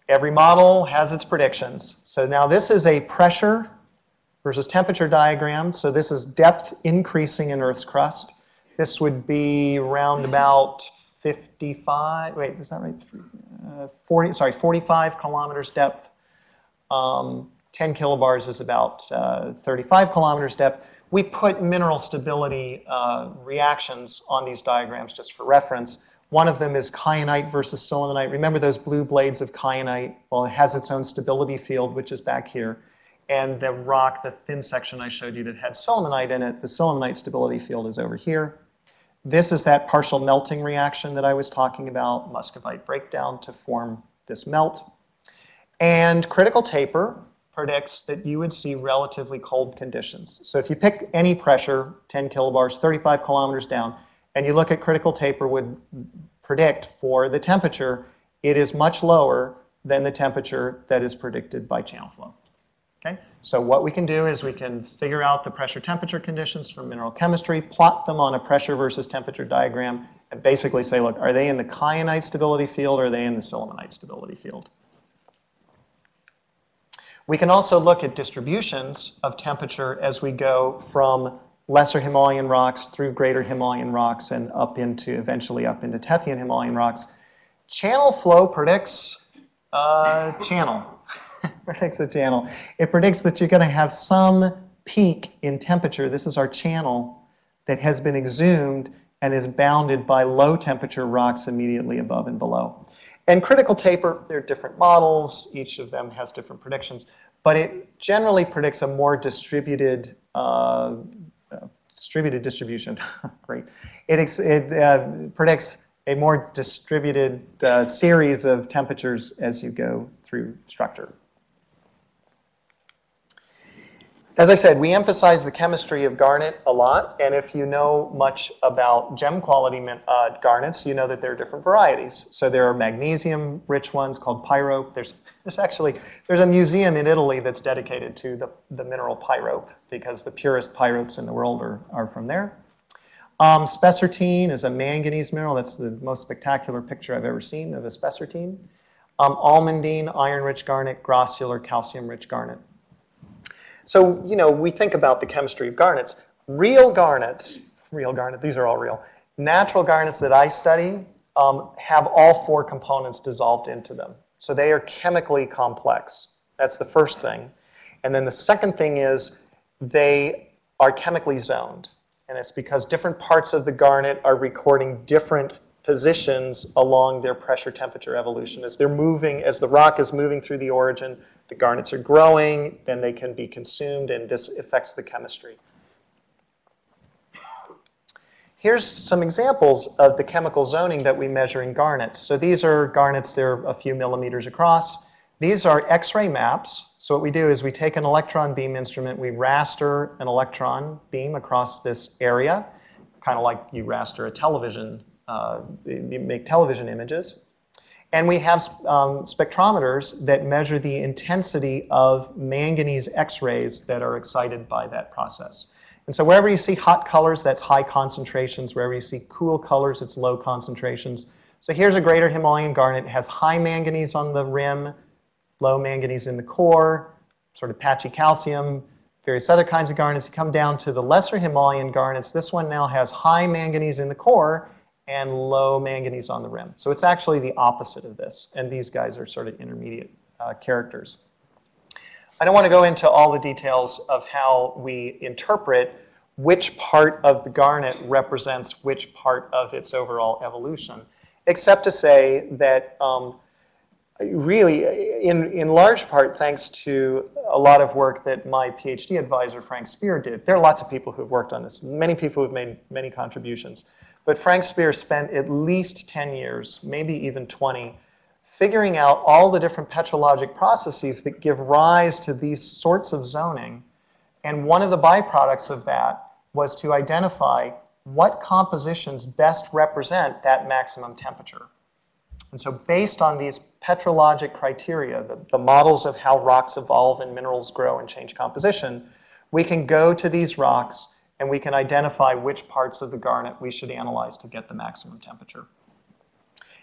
Every model has its predictions. So now this is a pressure versus temperature diagram. So this is depth increasing in Earth's crust. This would be around about 55, wait, is that right? 45 kilometers depth. 10 kilobars is about 35 kilometers depth. We put mineral stability reactions on these diagrams just for reference. One of them is kyanite versus sillimanite. Remember those blue blades of kyanite? Well, it has its own stability field, which is back here. And the rock, the thin section I showed you that had sillimanite in it, the sillimanite stability field is over here. This is that partial melting reaction that I was talking about, muscovite breakdown to form this melt. And critical taper predicts that you would see relatively cold conditions. So if you pick any pressure, 10 kilobars, 35 kilometers down, and you look at critical taper would predict for the temperature, it is much lower than the temperature that is predicted by channel flow. Okay, so what we can do is we can figure out the pressure temperature conditions from mineral chemistry, plot them on a pressure versus temperature diagram, and basically say, look, are they in the kyanite stability field or are they in the sillimanite stability field? We can also look at distributions of temperature as we go from Lesser Himalayan rocks through Greater Himalayan rocks and up into, eventually up into Tethyan Himalayan rocks. Channel flow predicts channel. Predicts a channel. It predicts that you're going to have some peak in temperature. This is our channel that has been exhumed and is bounded by low temperature rocks immediately above and below. And critical taper, there are different models. Each of them has different predictions, but it generally predicts a more distributed distributed distribution. Great. It predicts a more distributed series of temperatures as you go through structure. As I said, we emphasize the chemistry of garnet a lot, and if you know much about gem quality garnets, you know that there are different varieties. So there are magnesium-rich ones called pyrope. There's a museum in Italy that's dedicated to the mineral pyrope, because the purest pyropes in the world are from there. Spessartine is a manganese mineral. That's the most spectacular picture I've ever seen of a spessartine. Almandine, iron-rich garnet, grossular, calcium-rich garnet. So, you know, we think about the chemistry of garnets. Real garnet, these are all real. Natural garnets that I study have all four components dissolved into them. So they are chemically complex. That's the first thing. And then the second thing is they are chemically zoned. And it's because different parts of the garnet are recording different positions along their pressure-temperature evolution. As they're moving, as the rock is moving through the origin, the garnets are growing, then they can be consumed, and this affects the chemistry. Here's some examples of the chemical zoning that we measure in garnets. So these are garnets, they're a few millimeters across. These are X-ray maps. So what we do is we take an electron beam instrument, we raster an electron beam across this area, kind of like you raster a television. You make television images. And we have spectrometers that measure the intensity of manganese X-rays that are excited by that process. And so wherever you see hot colors, that's high concentrations. Wherever you see cool colors, it's low concentrations. So here's a greater Himalayan garnet. It has high manganese on the rim, low manganese in the core, sort of patchy calcium, various other kinds of garnets. You come down to the lesser Himalayan garnets. This one now has high manganese in the core and low manganese on the rim. So it's actually the opposite of this, and these guys are sort of intermediate characters. I don't want to go into all the details of how we interpret which part of the garnet represents which part of its overall evolution, except to say that really, in large part, thanks to a lot of work that my PhD advisor, Frank Spear, did. There are lots of people who've worked on this, many people who've made many contributions. But Frank Spear spent at least 10 years, maybe even 20, figuring out all the different petrologic processes that give rise to these sorts of zoning. And one of the byproducts of that was to identify what compositions best represent that maximum temperature. And so based on these petrologic criteria, the models of how rocks evolve and minerals grow and change composition, we can go to these rocks and we can identify which parts of the garnet we should analyze to get the maximum temperature.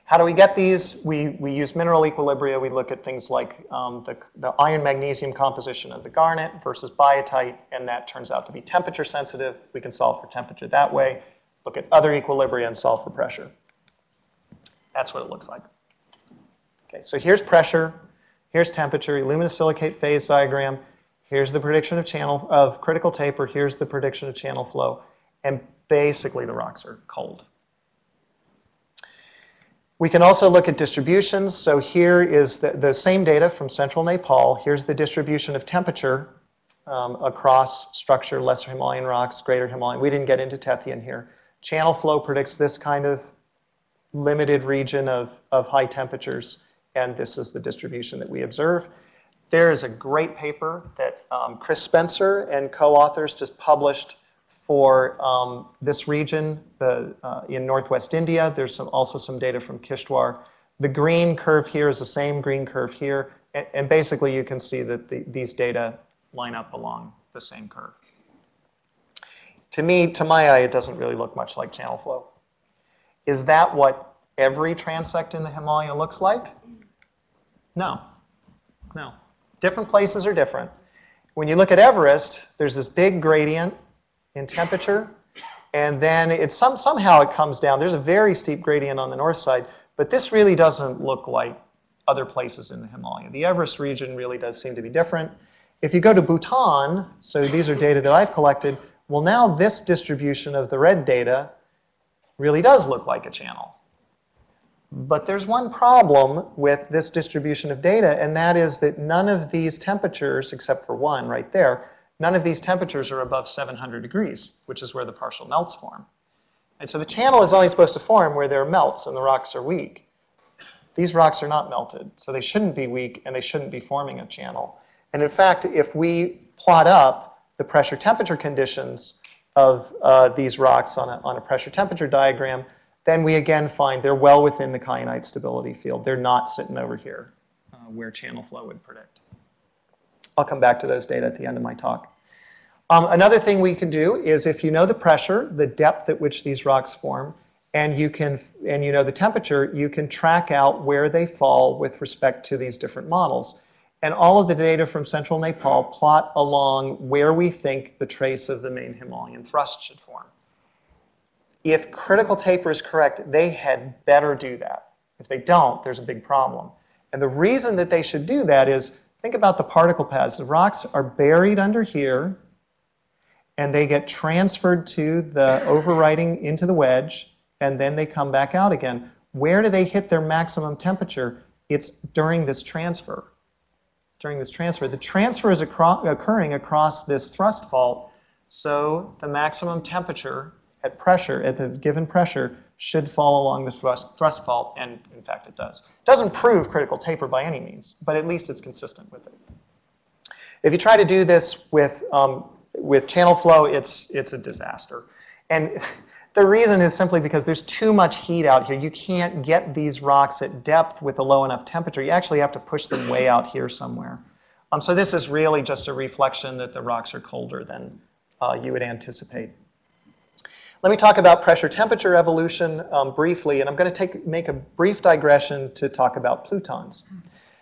How do we get these? We use mineral equilibria. We look at things like the iron-magnesium composition of the garnet versus biotite, and that turns out to be temperature sensitive. We can solve for temperature that way, look at other equilibria and solve for pressure. That's what it looks like. Okay, so here's pressure, here's temperature, luminous silicate phase diagram. Here's the prediction of critical taper. Here's the prediction of channel flow. And basically, the rocks are cold. We can also look at distributions. So here is the same data from central Nepal. Here's the distribution of temperature across structure, lesser Himalayan rocks, greater Himalayan. We didn't get into Tethyan here. Channel flow predicts this kind of limited region of high temperatures. And this is the distribution that we observe. There is a great paper that Chris Spencer and co-authors just published for this region in northwest India. There's also some data from Kishtwar. The green curve here is the same green curve here. And basically, you can see that these data line up along the same curve. To my eye, it doesn't really look much like channel flow. Is that what every transect in the Himalaya looks like? No. No. Different places are different. When you look at Everest, there's this big gradient in temperature, and then somehow it comes down. There's a very steep gradient on the north side, but this really doesn't look like other places in the Himalaya. The Everest region really does seem to be different. If you go to Bhutan, so these are data that I've collected, well, now this distribution of the red data really does look like a channel. But there's one problem with this distribution of data, and that is that none of these temperatures, except for one right there, None of these temperatures are above 700 degrees, which is where the partial melts form. And so the channel is only supposed to form where there are melts and the rocks are weak. These rocks are not melted, so they shouldn't be weak and they shouldn't be forming a channel. And in fact, if we plot up the pressure-temperature conditions of these rocks on a pressure-temperature diagram, then we again find they're well within the kyanite stability field. They're not sitting over here where channel flow would predict. I'll come back to those data at the end of my talk. Another thing we can do is if you know the pressure, the depth at which these rocks form, and you know the temperature, you can track out where they fall with respect to these different models. And all of the data from central Nepal plot along where we think the trace of the main Himalayan thrust should form. If critical taper is correct, they had better do that. If they don't, there's a big problem. And the reason that they should do that is, think about the particle paths. The rocks are buried under here, and they get transferred to the overriding into the wedge, and then they come back out again. Where do they hit their maximum temperature? It's during this transfer. During this transfer. The transfer is occurring across this thrust fault, so the maximum temperature at pressure, at the given pressure, should fall along the thrust fault, and in fact it does. It doesn't prove critical taper by any means, but at least it's consistent with it. If you try to do this with channel flow, it's a disaster. And the reason is simply because there's too much heat out here. You can't get these rocks at depth with a low enough temperature. You actually have to push them way out here somewhere. So this is really just a reflection that the rocks are colder than you would anticipate. Let me talk about pressure-temperature evolution briefly, and I'm going to make a brief digression to talk about plutons.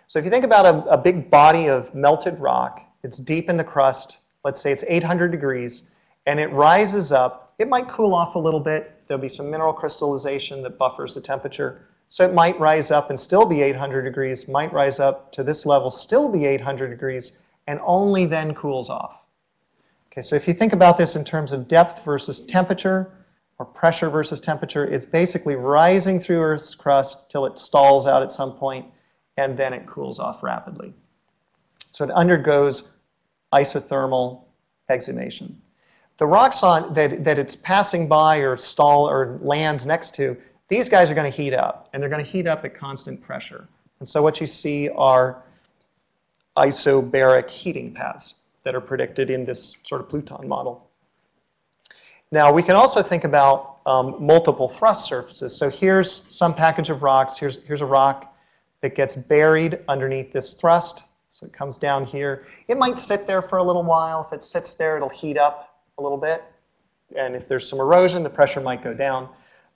So if you think about a big body of melted rock, it's deep in the crust, let's say it's 800 degrees, and it rises up. It might cool off a little bit. There'll be some mineral crystallization that buffers the temperature. So it might rise up and still be 800 degrees, might rise up to this level, still be 800 degrees, and only then cools off. Okay, so if you think about this in terms of depth versus temperature, or pressure versus temperature, it's basically rising through Earth's crust till it stalls out at some point, and then it cools off rapidly. So it undergoes isothermal exhumation. The rocks that it's passing by or stall or lands next to, these guys are going to heat up, and they're going to heat up at constant pressure. And so what you see are isobaric heating paths that are predicted in this sort of pluton model. Now we can also think about multiple thrust surfaces. So here's some package of rocks. Here's a rock that gets buried underneath this thrust. So it comes down here. It might sit there for a little while. If it sits there, it'll heat up a little bit. And if there's some erosion, the pressure might go down.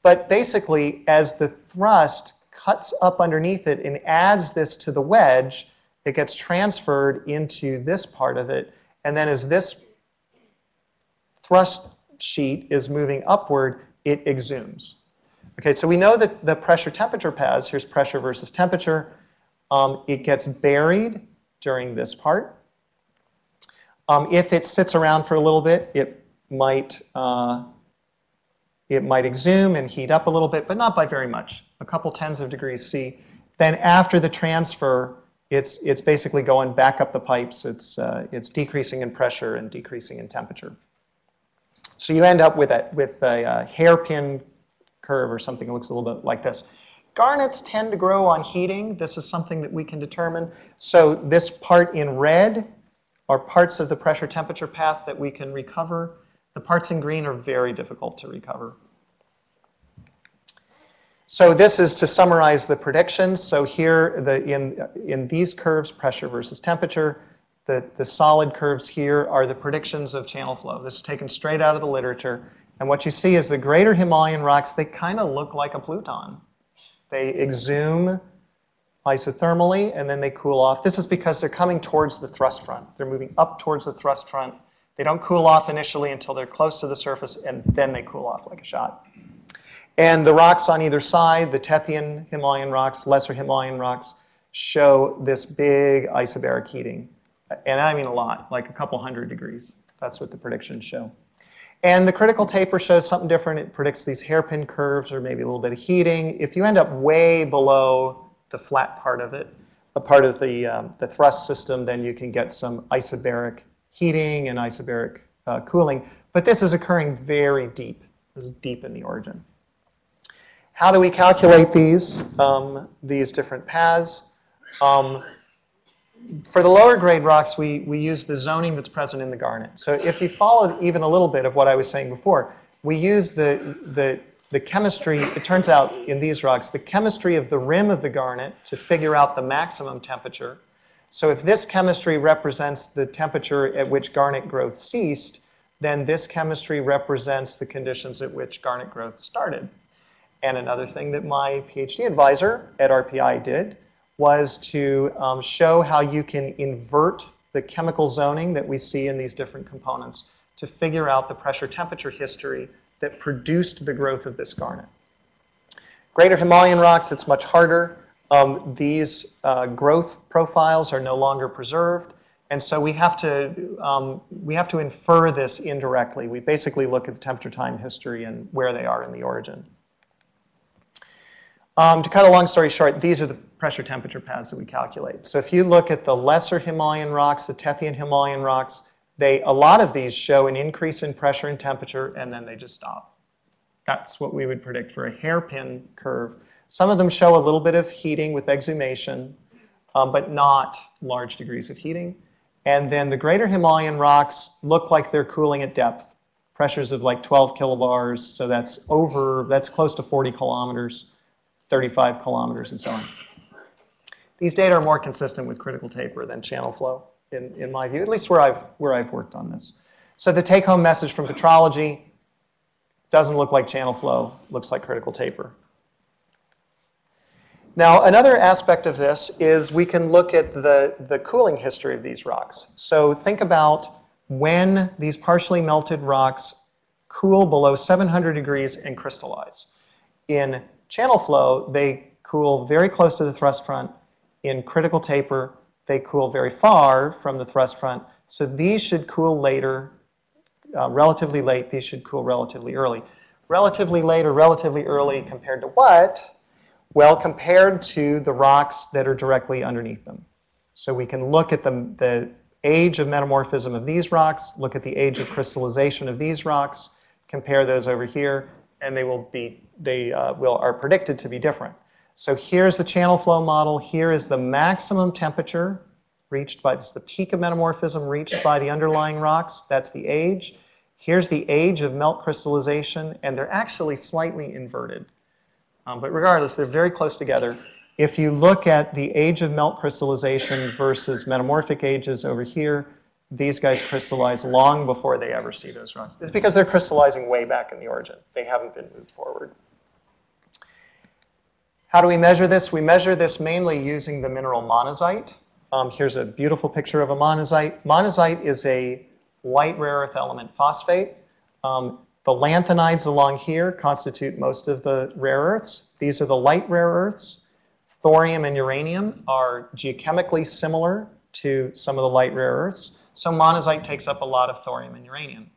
But basically, as the thrust cuts up underneath it and adds this to the wedge, it gets transferred into this part of it. And then as this thrust sheet is moving upward, it exhumes. Okay, so we know that the pressure-temperature paths, here's pressure versus temperature, it gets buried during this part. If it sits around for a little bit, it might exhume and heat up a little bit, but not by very much, a couple tens of degrees C. Then after the transfer, it's basically going back up the pipes. It's decreasing in pressure and decreasing in temperature. So you end up with a hairpin curve or something that looks a little bit like this. Garnets tend to grow on heating. This is something that we can determine. So this part in red are parts of the pressure-temperature path that we can recover. The parts in green are very difficult to recover. So this is to summarize the predictions. So here, in these curves, pressure versus temperature, the solid curves here are the predictions of channel flow. This is taken straight out of the literature. And what you see is the greater Himalayan rocks, they kind of look like a pluton. They exhume isothermally, and then they cool off. This is because they're coming towards the thrust front. They're moving up towards the thrust front. They don't cool off initially until they're close to the surface, and then they cool off like a shot. And the rocks on either side, the Tethyan Himalayan rocks, lesser Himalayan rocks, show this big isobaric heating. And I mean a lot, like a couple hundred degrees. That's what the predictions show. And the critical taper shows something different. It predicts these hairpin curves or maybe a little bit of heating. If you end up way below the flat part of it, the part of the thrust system, then you can get some isobaric heating and isobaric cooling, but this is occurring very deep. This is deep in the origin. How do we calculate these different paths? For the lower grade rocks, we use the zoning that's present in the garnet. So if you followed even a little bit of what I was saying before, we use the chemistry, it turns out in these rocks, the chemistry of the rim of the garnet to figure out the maximum temperature. So if this chemistry represents the temperature at which garnet growth ceased, then this chemistry represents the conditions at which garnet growth started. And another thing that my PhD advisor at RPI did was to show how you can invert the chemical zoning that we see in these different components to figure out the pressure-temperature history that produced the growth of this garnet. Greater Himalayan rocks, it's much harder. These growth profiles are no longer preserved, and so we have to infer this indirectly. We basically look at the temperature-time history and where they are in the origin. To cut a long story short, these are the pressure-temperature paths that we calculate. So if you look at the lesser Himalayan rocks, the Tethyan Himalayan rocks, a lot of these show an increase in pressure and temperature, and then they just stop. That's what we would predict for a hairpin curve. Some of them show a little bit of heating with exhumation, but not large degrees of heating. And then the greater Himalayan rocks look like they're cooling at depth, pressures of like 12 kilobars, so that's close to 40 kilometers, 35 kilometers, and so on. These data are more consistent with critical taper than channel flow, in my view, at least where I've worked on this. So the take-home message from petrology: doesn't look like channel flow, looks like critical taper. Now, another aspect of this is we can look at the cooling history of these rocks. So think about when these partially melted rocks cool below 700 degrees and crystallize. In channel flow, they cool very close to the thrust front. In critical taper, they cool very far from the thrust front, so these should cool later, relatively late. These should cool relatively early. Relatively late or relatively early compared to what? Well, compared to the rocks that are directly underneath them. So we can look at the age of metamorphism of these rocks, look at the age of crystallization of these rocks, compare those over here, and they are predicted to be different. So here's the channel flow model. Here is the maximum temperature reached by, this is the peak of metamorphism reached by the underlying rocks. That's the age. Here's the age of melt crystallization, and they're actually slightly inverted. But regardless, they're very close together. If you look at the age of melt crystallization versus metamorphic ages over here, these guys crystallize long before they ever see those rocks. It's because they're crystallizing way back in the origin. They haven't been moved forward. How do we measure this? We measure this mainly using the mineral monazite. Here's a beautiful picture of a monazite. Monazite is a light rare earth element phosphate. The lanthanides along here constitute most of the rare earths. These are the light rare earths. Thorium and uranium are geochemically similar to some of the light rare earths. So monazite takes up a lot of thorium and uranium.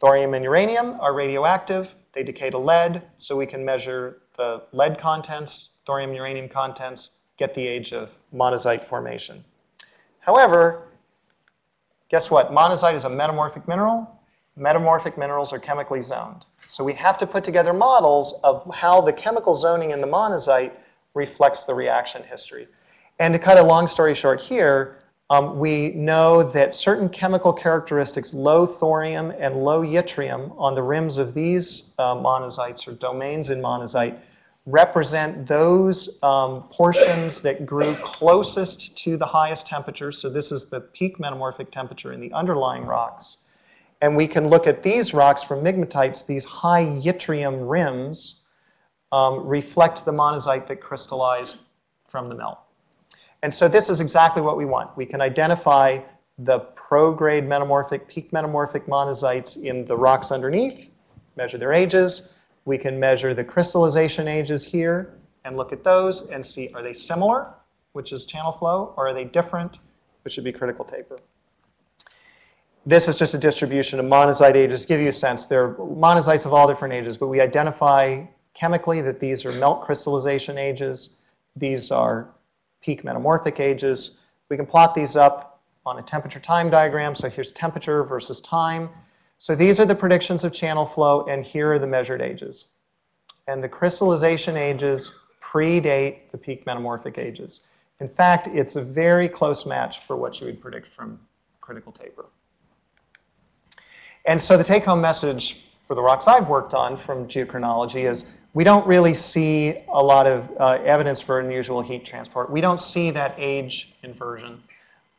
Thorium and uranium are radioactive. They decay to lead, so we can measure the lead contents, thorium and uranium contents, get the age of monazite formation. However, guess what? Monazite is a metamorphic mineral. Metamorphic minerals are chemically zoned. So we have to put together models of how the chemical zoning in the monazite reflects the reaction history. And to cut a long story short here, we know that certain chemical characteristics, low thorium and low yttrium on the rims of these monazites or domains in monazite, represent those portions that grew closest to the highest temperature. So this is the peak metamorphic temperature in the underlying rocks. And we can look at these rocks from migmatites, these high yttrium rims reflect the monazite that crystallized from the melt. And so this is exactly what we want. We can identify the prograde metamorphic, peak metamorphic monazites in the rocks underneath, measure their ages. We can measure the crystallization ages here and look at those and see, are they similar, which is channel flow, or are they different, which would be critical taper. This is just a distribution of monazite ages. Give you a sense. There are monazites of all different ages, but we identify chemically that these are melt crystallization ages. These are peak metamorphic ages. We can plot these up on a temperature time diagram. So here's temperature versus time. So these are the predictions of channel flow, and here are the measured ages. And the crystallization ages predate the peak metamorphic ages. In fact, it's a very close match for what you would predict from critical taper. And so the take-home message for the rocks I've worked on from geochronology is we don't really see a lot of evidence for unusual heat transport. We don't see that age inversion.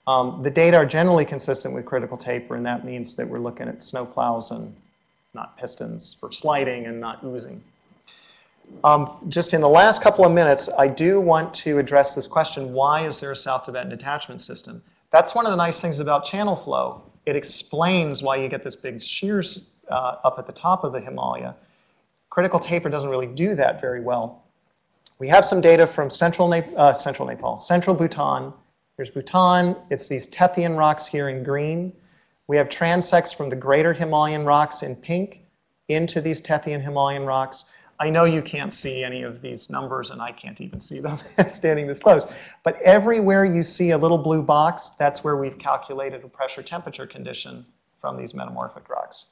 The data are generally consistent with critical taper, and that means that we're looking at snowplows and not pistons for sliding and not oozing. Just in the last couple of minutes, I do want to address this question, why is there a South Tibetan detachment system? That's one of the nice things about channel flow. It explains why you get this big shears up at the top of the Himalaya. Critical taper doesn't really do that very well. We have some data from central Bhutan. Here's Bhutan. It's these Tethyan rocks here in green. We have transects from the greater Himalayan rocks in pink into these Tethyan Himalayan rocks. I know you can't see any of these numbers, and I can't even see them standing this close. But everywhere you see a little blue box, that's where we've calculated a pressure-temperature condition from these metamorphic rocks.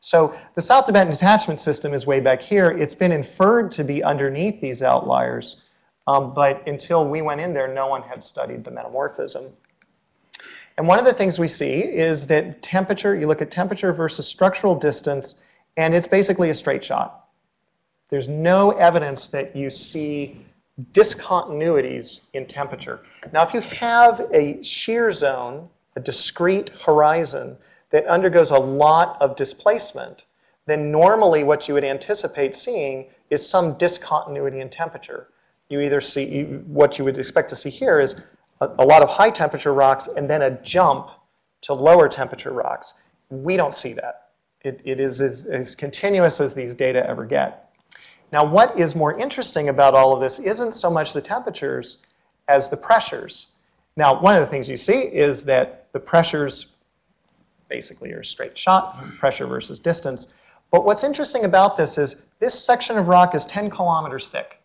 So the South Tibetan detachment system is way back here. It's been inferred to be underneath these outliers, but until we went in there, no one had studied the metamorphism. And one of the things we see is that temperature, you look at temperature versus structural distance, and it's basically a straight shot. There's no evidence that you see discontinuities in temperature. Now, if you have a shear zone, a discrete horizon that undergoes a lot of displacement, then normally what you would anticipate seeing is some discontinuity in temperature. You either see, what you would expect to see here is a lot of high temperature rocks and then a jump to lower temperature rocks. We don't see that. It is as continuous as these data ever get. Now, what is more interesting about all of this isn't so much the temperatures as the pressures. Now, one of the things you see is that the pressures basically are a straight shot, pressure versus distance. But what's interesting about this is this section of rock is 10 kilometers thick.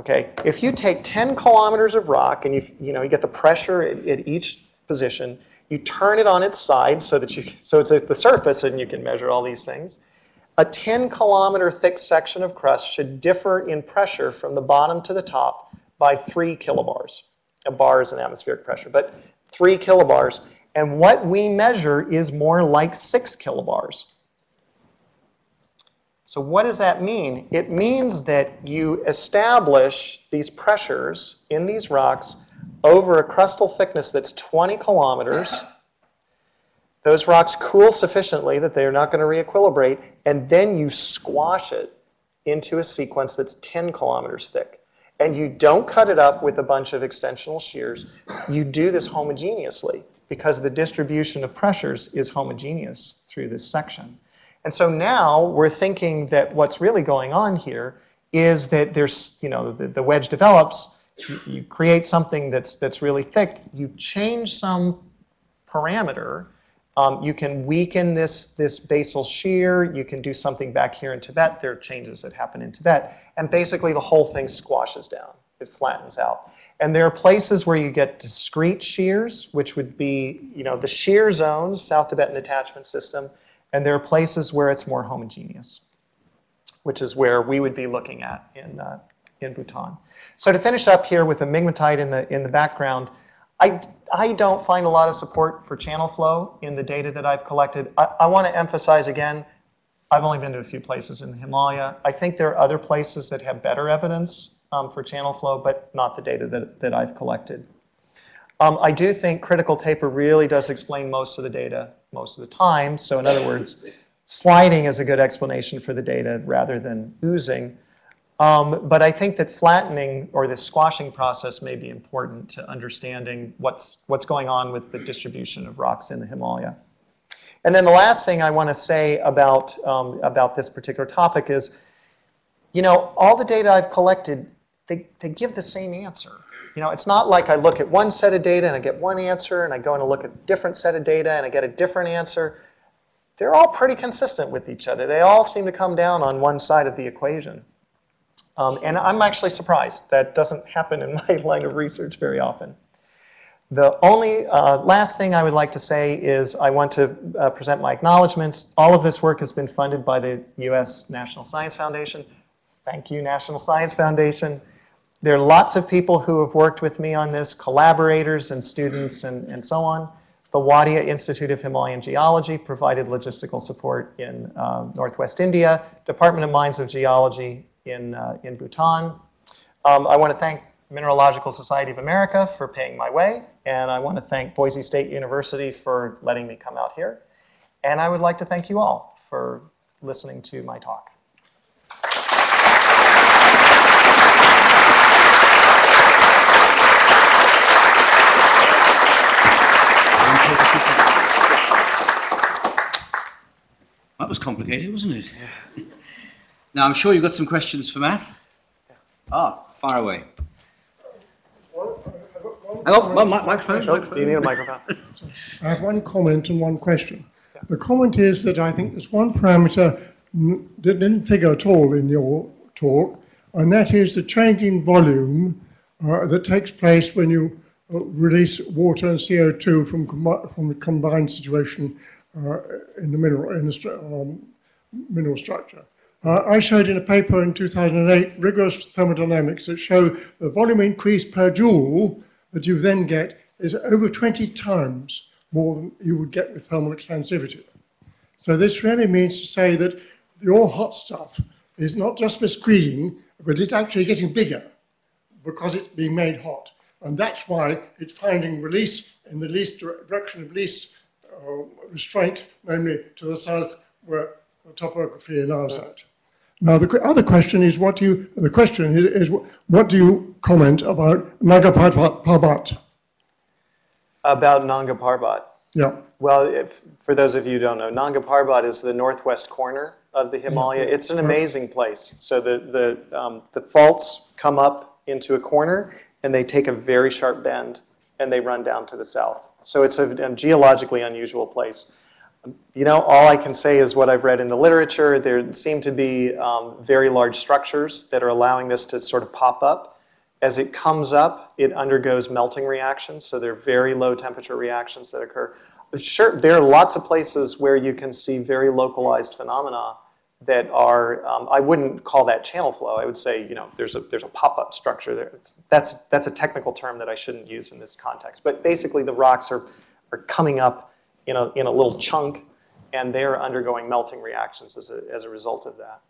Okay, if you take 10 kilometers of rock and you get the pressure at each position, you turn it on its side so that so it's at the surface and you can measure all these things. A 10-kilometer thick section of crust should differ in pressure from the bottom to the top by 3 kilobars. A bar is an atmospheric pressure, but 3 kilobars. And what we measure is more like 6 kilobars. So what does that mean? It means that you establish these pressures in these rocks over a crustal thickness that's 20 kilometers. Those rocks cool sufficiently that they're not going to re-equilibrate, and then you squash it into a sequence that's 10 kilometers thick. And you don't cut it up with a bunch of extensional shears. You do this homogeneously because the distribution of pressures is homogeneous through this section. And so now we're thinking that what's really going on here is that there's, the wedge develops, you create something that's really thick, you change some parameter. You can weaken this basal shear. You can do something back here in Tibet. There are changes that happen in Tibet. And basically, the whole thing squashes down. It flattens out. And there are places where you get discrete shears, which would be, the shear zones, South Tibetan detachment system. And there are places where it's more homogeneous, which is where we would be looking at in Bhutan. So to finish up here with the migmatite in the background, I don't find a lot of support for channel flow in the data that I've collected. I want to emphasize again, I've only been to a few places in the Himalaya. I think there are other places that have better evidence for channel flow, but not the data that I've collected. I do think critical taper really does explain most of the data most of the time. So in other words, sliding is a good explanation for the data rather than oozing. But I think that flattening or the squashing process may be important to understanding what's going on with the distribution of rocks in the Himalaya. And then the last thing I want to say about this particular topic is, all the data I've collected, they give the same answer. It's not like I look at one set of data and I get one answer, and I go and look at a different set of data and I get a different answer. They're all pretty consistent with each other. They all seem to come down on one side of the equation. And I'm actually surprised. That doesn't happen in my line of research very often. The only last thing I would like to say is I want to present my acknowledgments. All of this work has been funded by the U.S. National Science Foundation. Thank you, National Science Foundation. There are lots of people who have worked with me on this, collaborators and students and so on. The Wadia Institute of Himalayan Geology provided logistical support in Northwest India, Department of Mines of Geology in Bhutan. I want to thank Mineralogical Society of America for paying my way, and I want to thank Boise State University for letting me come out here. And I would like to thank you all for listening to my talk. That was complicated, wasn't it? Yeah. Now, I'm sure you've got some questions for Matt. Yeah. Ah, fire away. Microphone. Do you need a microphone? I have one comment and one question. Yeah. The comment is that I think there's one parameter that didn't figure at all in your talk, and that is the change in volume that takes place when you release water and CO2 from the combined situation in the mineral structure. I showed in a paper in 2008 rigorous thermodynamics that show the volume increase per joule that you then get is over 20 times more than you would get with thermal expansivity. So this really means to say that your hot stuff is not just miscreasing, but it's actually getting bigger because it's being made hot. And that's why it's finding release in the least direction of least restraint, namely to the south where the topography allows that. Now the other question is, what do you comment about Nanga Parbat? About Nanga Parbat? Yeah. Well, for those of you who don't know, Nanga Parbat is the northwest corner of the Himalaya. Yeah. It's an amazing place. So the faults come up into a corner, and they take a very sharp bend, and they run down to the south. So it's a geologically unusual place. You know, all I can say is what I've read in the literature. There seem to be very large structures that are allowing this to sort of pop up. As it comes up, it undergoes melting reactions, so there are very low temperature reactions that occur. Sure, there are lots of places where you can see very localized phenomena that are, I wouldn't call that channel flow. I would say, you know, there's a pop-up structure there. That's a technical term that I shouldn't use in this context. But basically the rocks are coming up in a little chunk, and they're undergoing melting reactions as a result of that.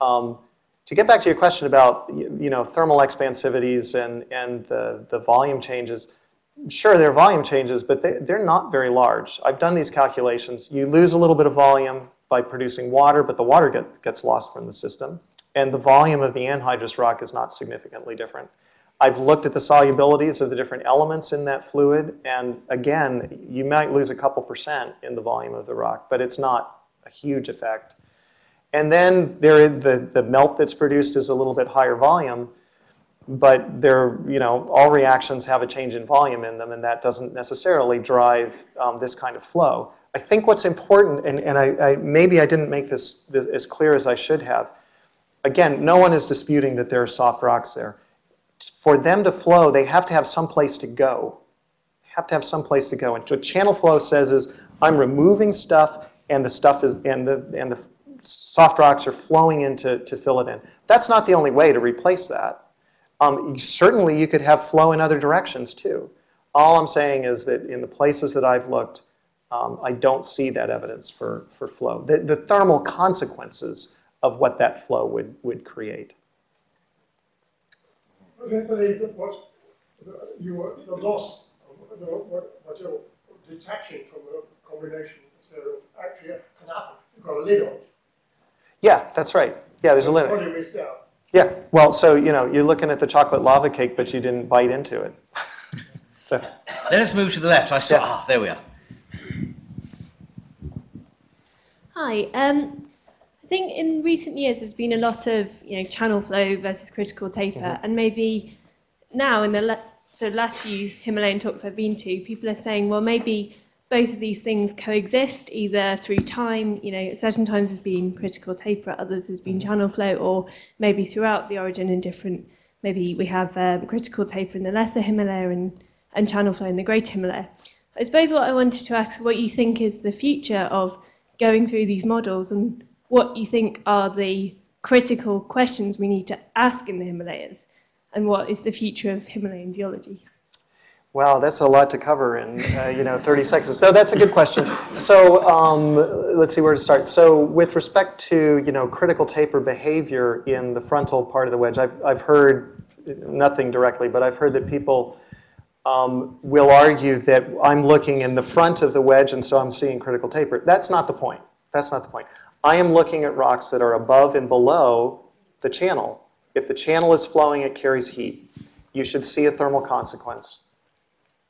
To get back to your question about, you know, thermal expansivities and the volume changes, sure, there are volume changes, but they're not very large. I've done these calculations. You lose a little bit of volume by producing water, but the water gets lost from the system, and the volume of the anhydrous rock is not significantly different. I've looked at the solubilities of the different elements in that fluid, and again, you might lose a couple % in the volume of the rock, but it's not a huge effect. And then the melt that's produced is a little bit higher volume, but you know, all reactions have a change in volume in them, and that doesn't necessarily drive this kind of flow. I think what's important, and I maybe I didn't make this as clear as I should have. Again, no one is disputing that there are soft rocks there. For them to flow, they have to have some place to go. They have to have some place to go. And what channel flow says is, I'm removing stuff, and the stuff is and the soft rocks are flowing in to fill it in. That's not the only way to replace that. Certainly, you could have flow in other directions too. All I'm saying is that in the places that I've looked, I don't see that evidence for flow. The thermal consequences of what that flow would create. I don't believe that what the loss, what you're detaching from the combination material actually can happen. You've got a lid on it. Yeah, that's right. Yeah, there's a lid on it. Yeah, well, so, you know, you're looking at the chocolate lava cake, but you didn't bite into it. So. Let us move to the left. I saw, yeah. Ah, there we are. Hi. I think in recent years there's been a lot of, you know, channel flow versus critical taper, and maybe now in the last few Himalayan talks I've been to, people are saying, well, maybe both of these things coexist, either through time, you know, at certain times has been critical taper, at others has been channel flow, or maybe throughout the origin in different, maybe we have critical taper in the Lesser Himalaya and and channel flow in the Greater Himalaya. I suppose what I wanted to ask is what you think is the future of going through these models and what you think are the critical questions we need to ask in the Himalayas, and what is the future of Himalayan geology? Wow, that's a lot to cover in 30 seconds. No, that's a good question. So let's see where to start. So with respect to critical taper behavior in the frontal part of the wedge, I've heard nothing directly, but I've heard that people will argue that I'm looking in the front of the wedge and so I'm seeing critical taper. That's not the point. That's not the point. I am looking at rocks that are above and below the channel. If the channel is flowing, it carries heat. You should see a thermal consequence.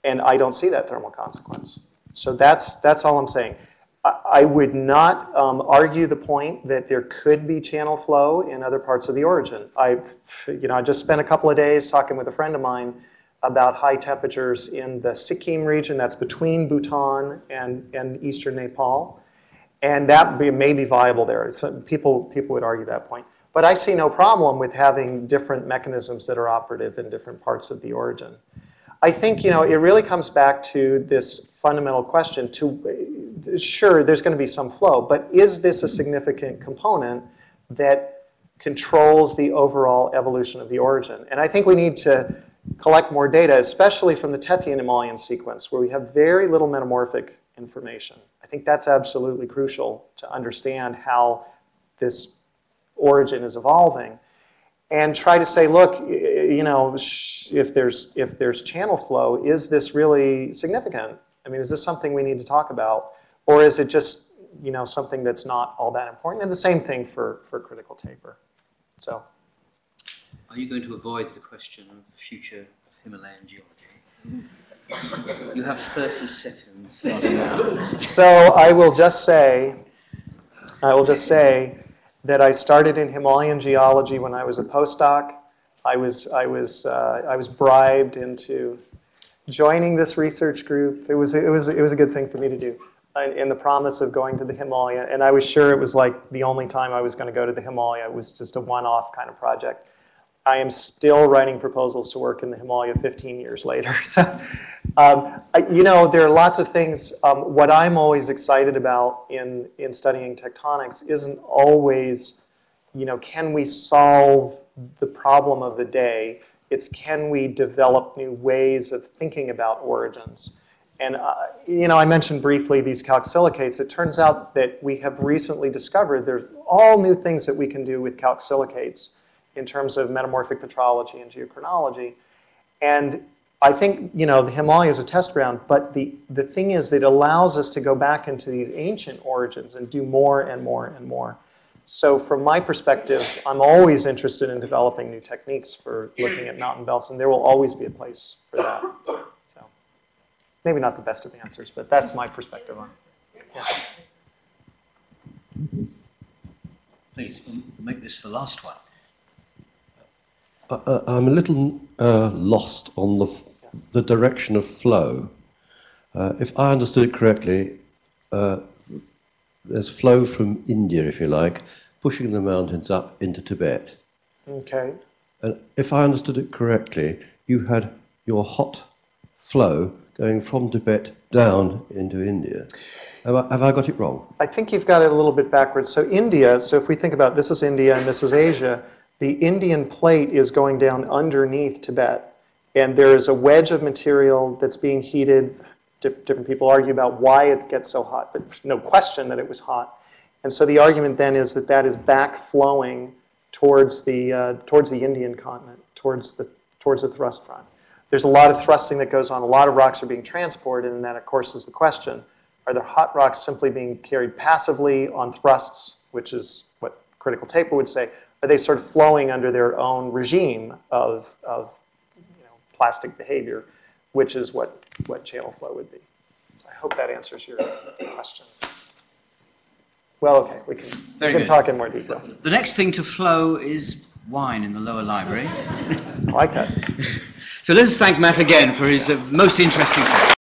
And I don't see that thermal consequence. So that's all I'm saying. I would not argue the point that there could be channel flow in other parts of the origin. I just spent a couple of days talking with a friend of mine about high temperatures in the Sikkim region. That's between Bhutan and eastern Nepal. And that may be viable there. So people would argue that point. But I see no problem with having different mechanisms that are operative in different parts of the origin. I think it really comes back to this fundamental question. Sure, there's going to be some flow, but is this a significant component that controls the overall evolution of the origin? And I think we need to collect more data, especially from the Tethyan Himalayan sequence, where we have very little metamorphic information. I think that's absolutely crucial to understand how this origin is evolving, and try to say, look, if there's channel flow, is this really significant? I mean, is this something we need to talk about, or is it just something that's not all that important? And the same thing for critical taper. So, are you going to avoid the question of the future of Himalayan geology? You have 30 seconds. So I will just say that I started in Himalayan geology when I was a postdoc. I was bribed into joining this research group. It was a good thing for me to do, in the promise of going to the Himalaya. And I was sure it was like the only time I was going to go to the Himalaya. It was just a one-off kind of project. I am still writing proposals to work in the Himalaya 15 years later. So, there are lots of things. What I'm always excited about in studying tectonics isn't always, can we solve the problem of the day? It's can we develop new ways of thinking about origins? And, I mentioned briefly these calc-silicates. It turns out that we have recently discovered there's all new things that we can do with calc-silicates in terms of metamorphic petrology and geochronology. And I think, the Himalaya is a test ground, but the thing is that it allows us to go back into these ancient origins and do more and more and more. So from my perspective, I'm always interested in developing new techniques for looking at mountain belts, and there will always be a place for that. So maybe not the best of answers, but that's my perspective on it. Yeah. Please, we'll make this the last one. I'm a little lost on the direction of flow. If I understood it correctly, there's flow from India, if you like, pushing the mountains up into Tibet. Okay. And if I understood it correctly, you had your hot flow going from Tibet down into India. Have I got it wrong? I think you've got it a little bit backwards. So India, so if we think about this is India and this is Asia, the Indian plate is going down underneath Tibet, and there is a wedge of material that's being heated. Different people argue about why it gets so hot, but no question that it was hot. And so the argument then is that that is back flowing towards the Indian continent, towards the thrust front. There's a lot of thrusting that goes on. A lot of rocks are being transported, and that, of course, is the question: are there hot rocks simply being carried passively on thrusts, which is what critical taper would say? Are they sort of flowing under their own regime of plastic behavior, which is what channel flow would be? I hope that answers your question. Well, okay, we can talk in more detail. The next thing to flow is wine in the lower library. I like that. So let's thank Matt again for his most interesting talk.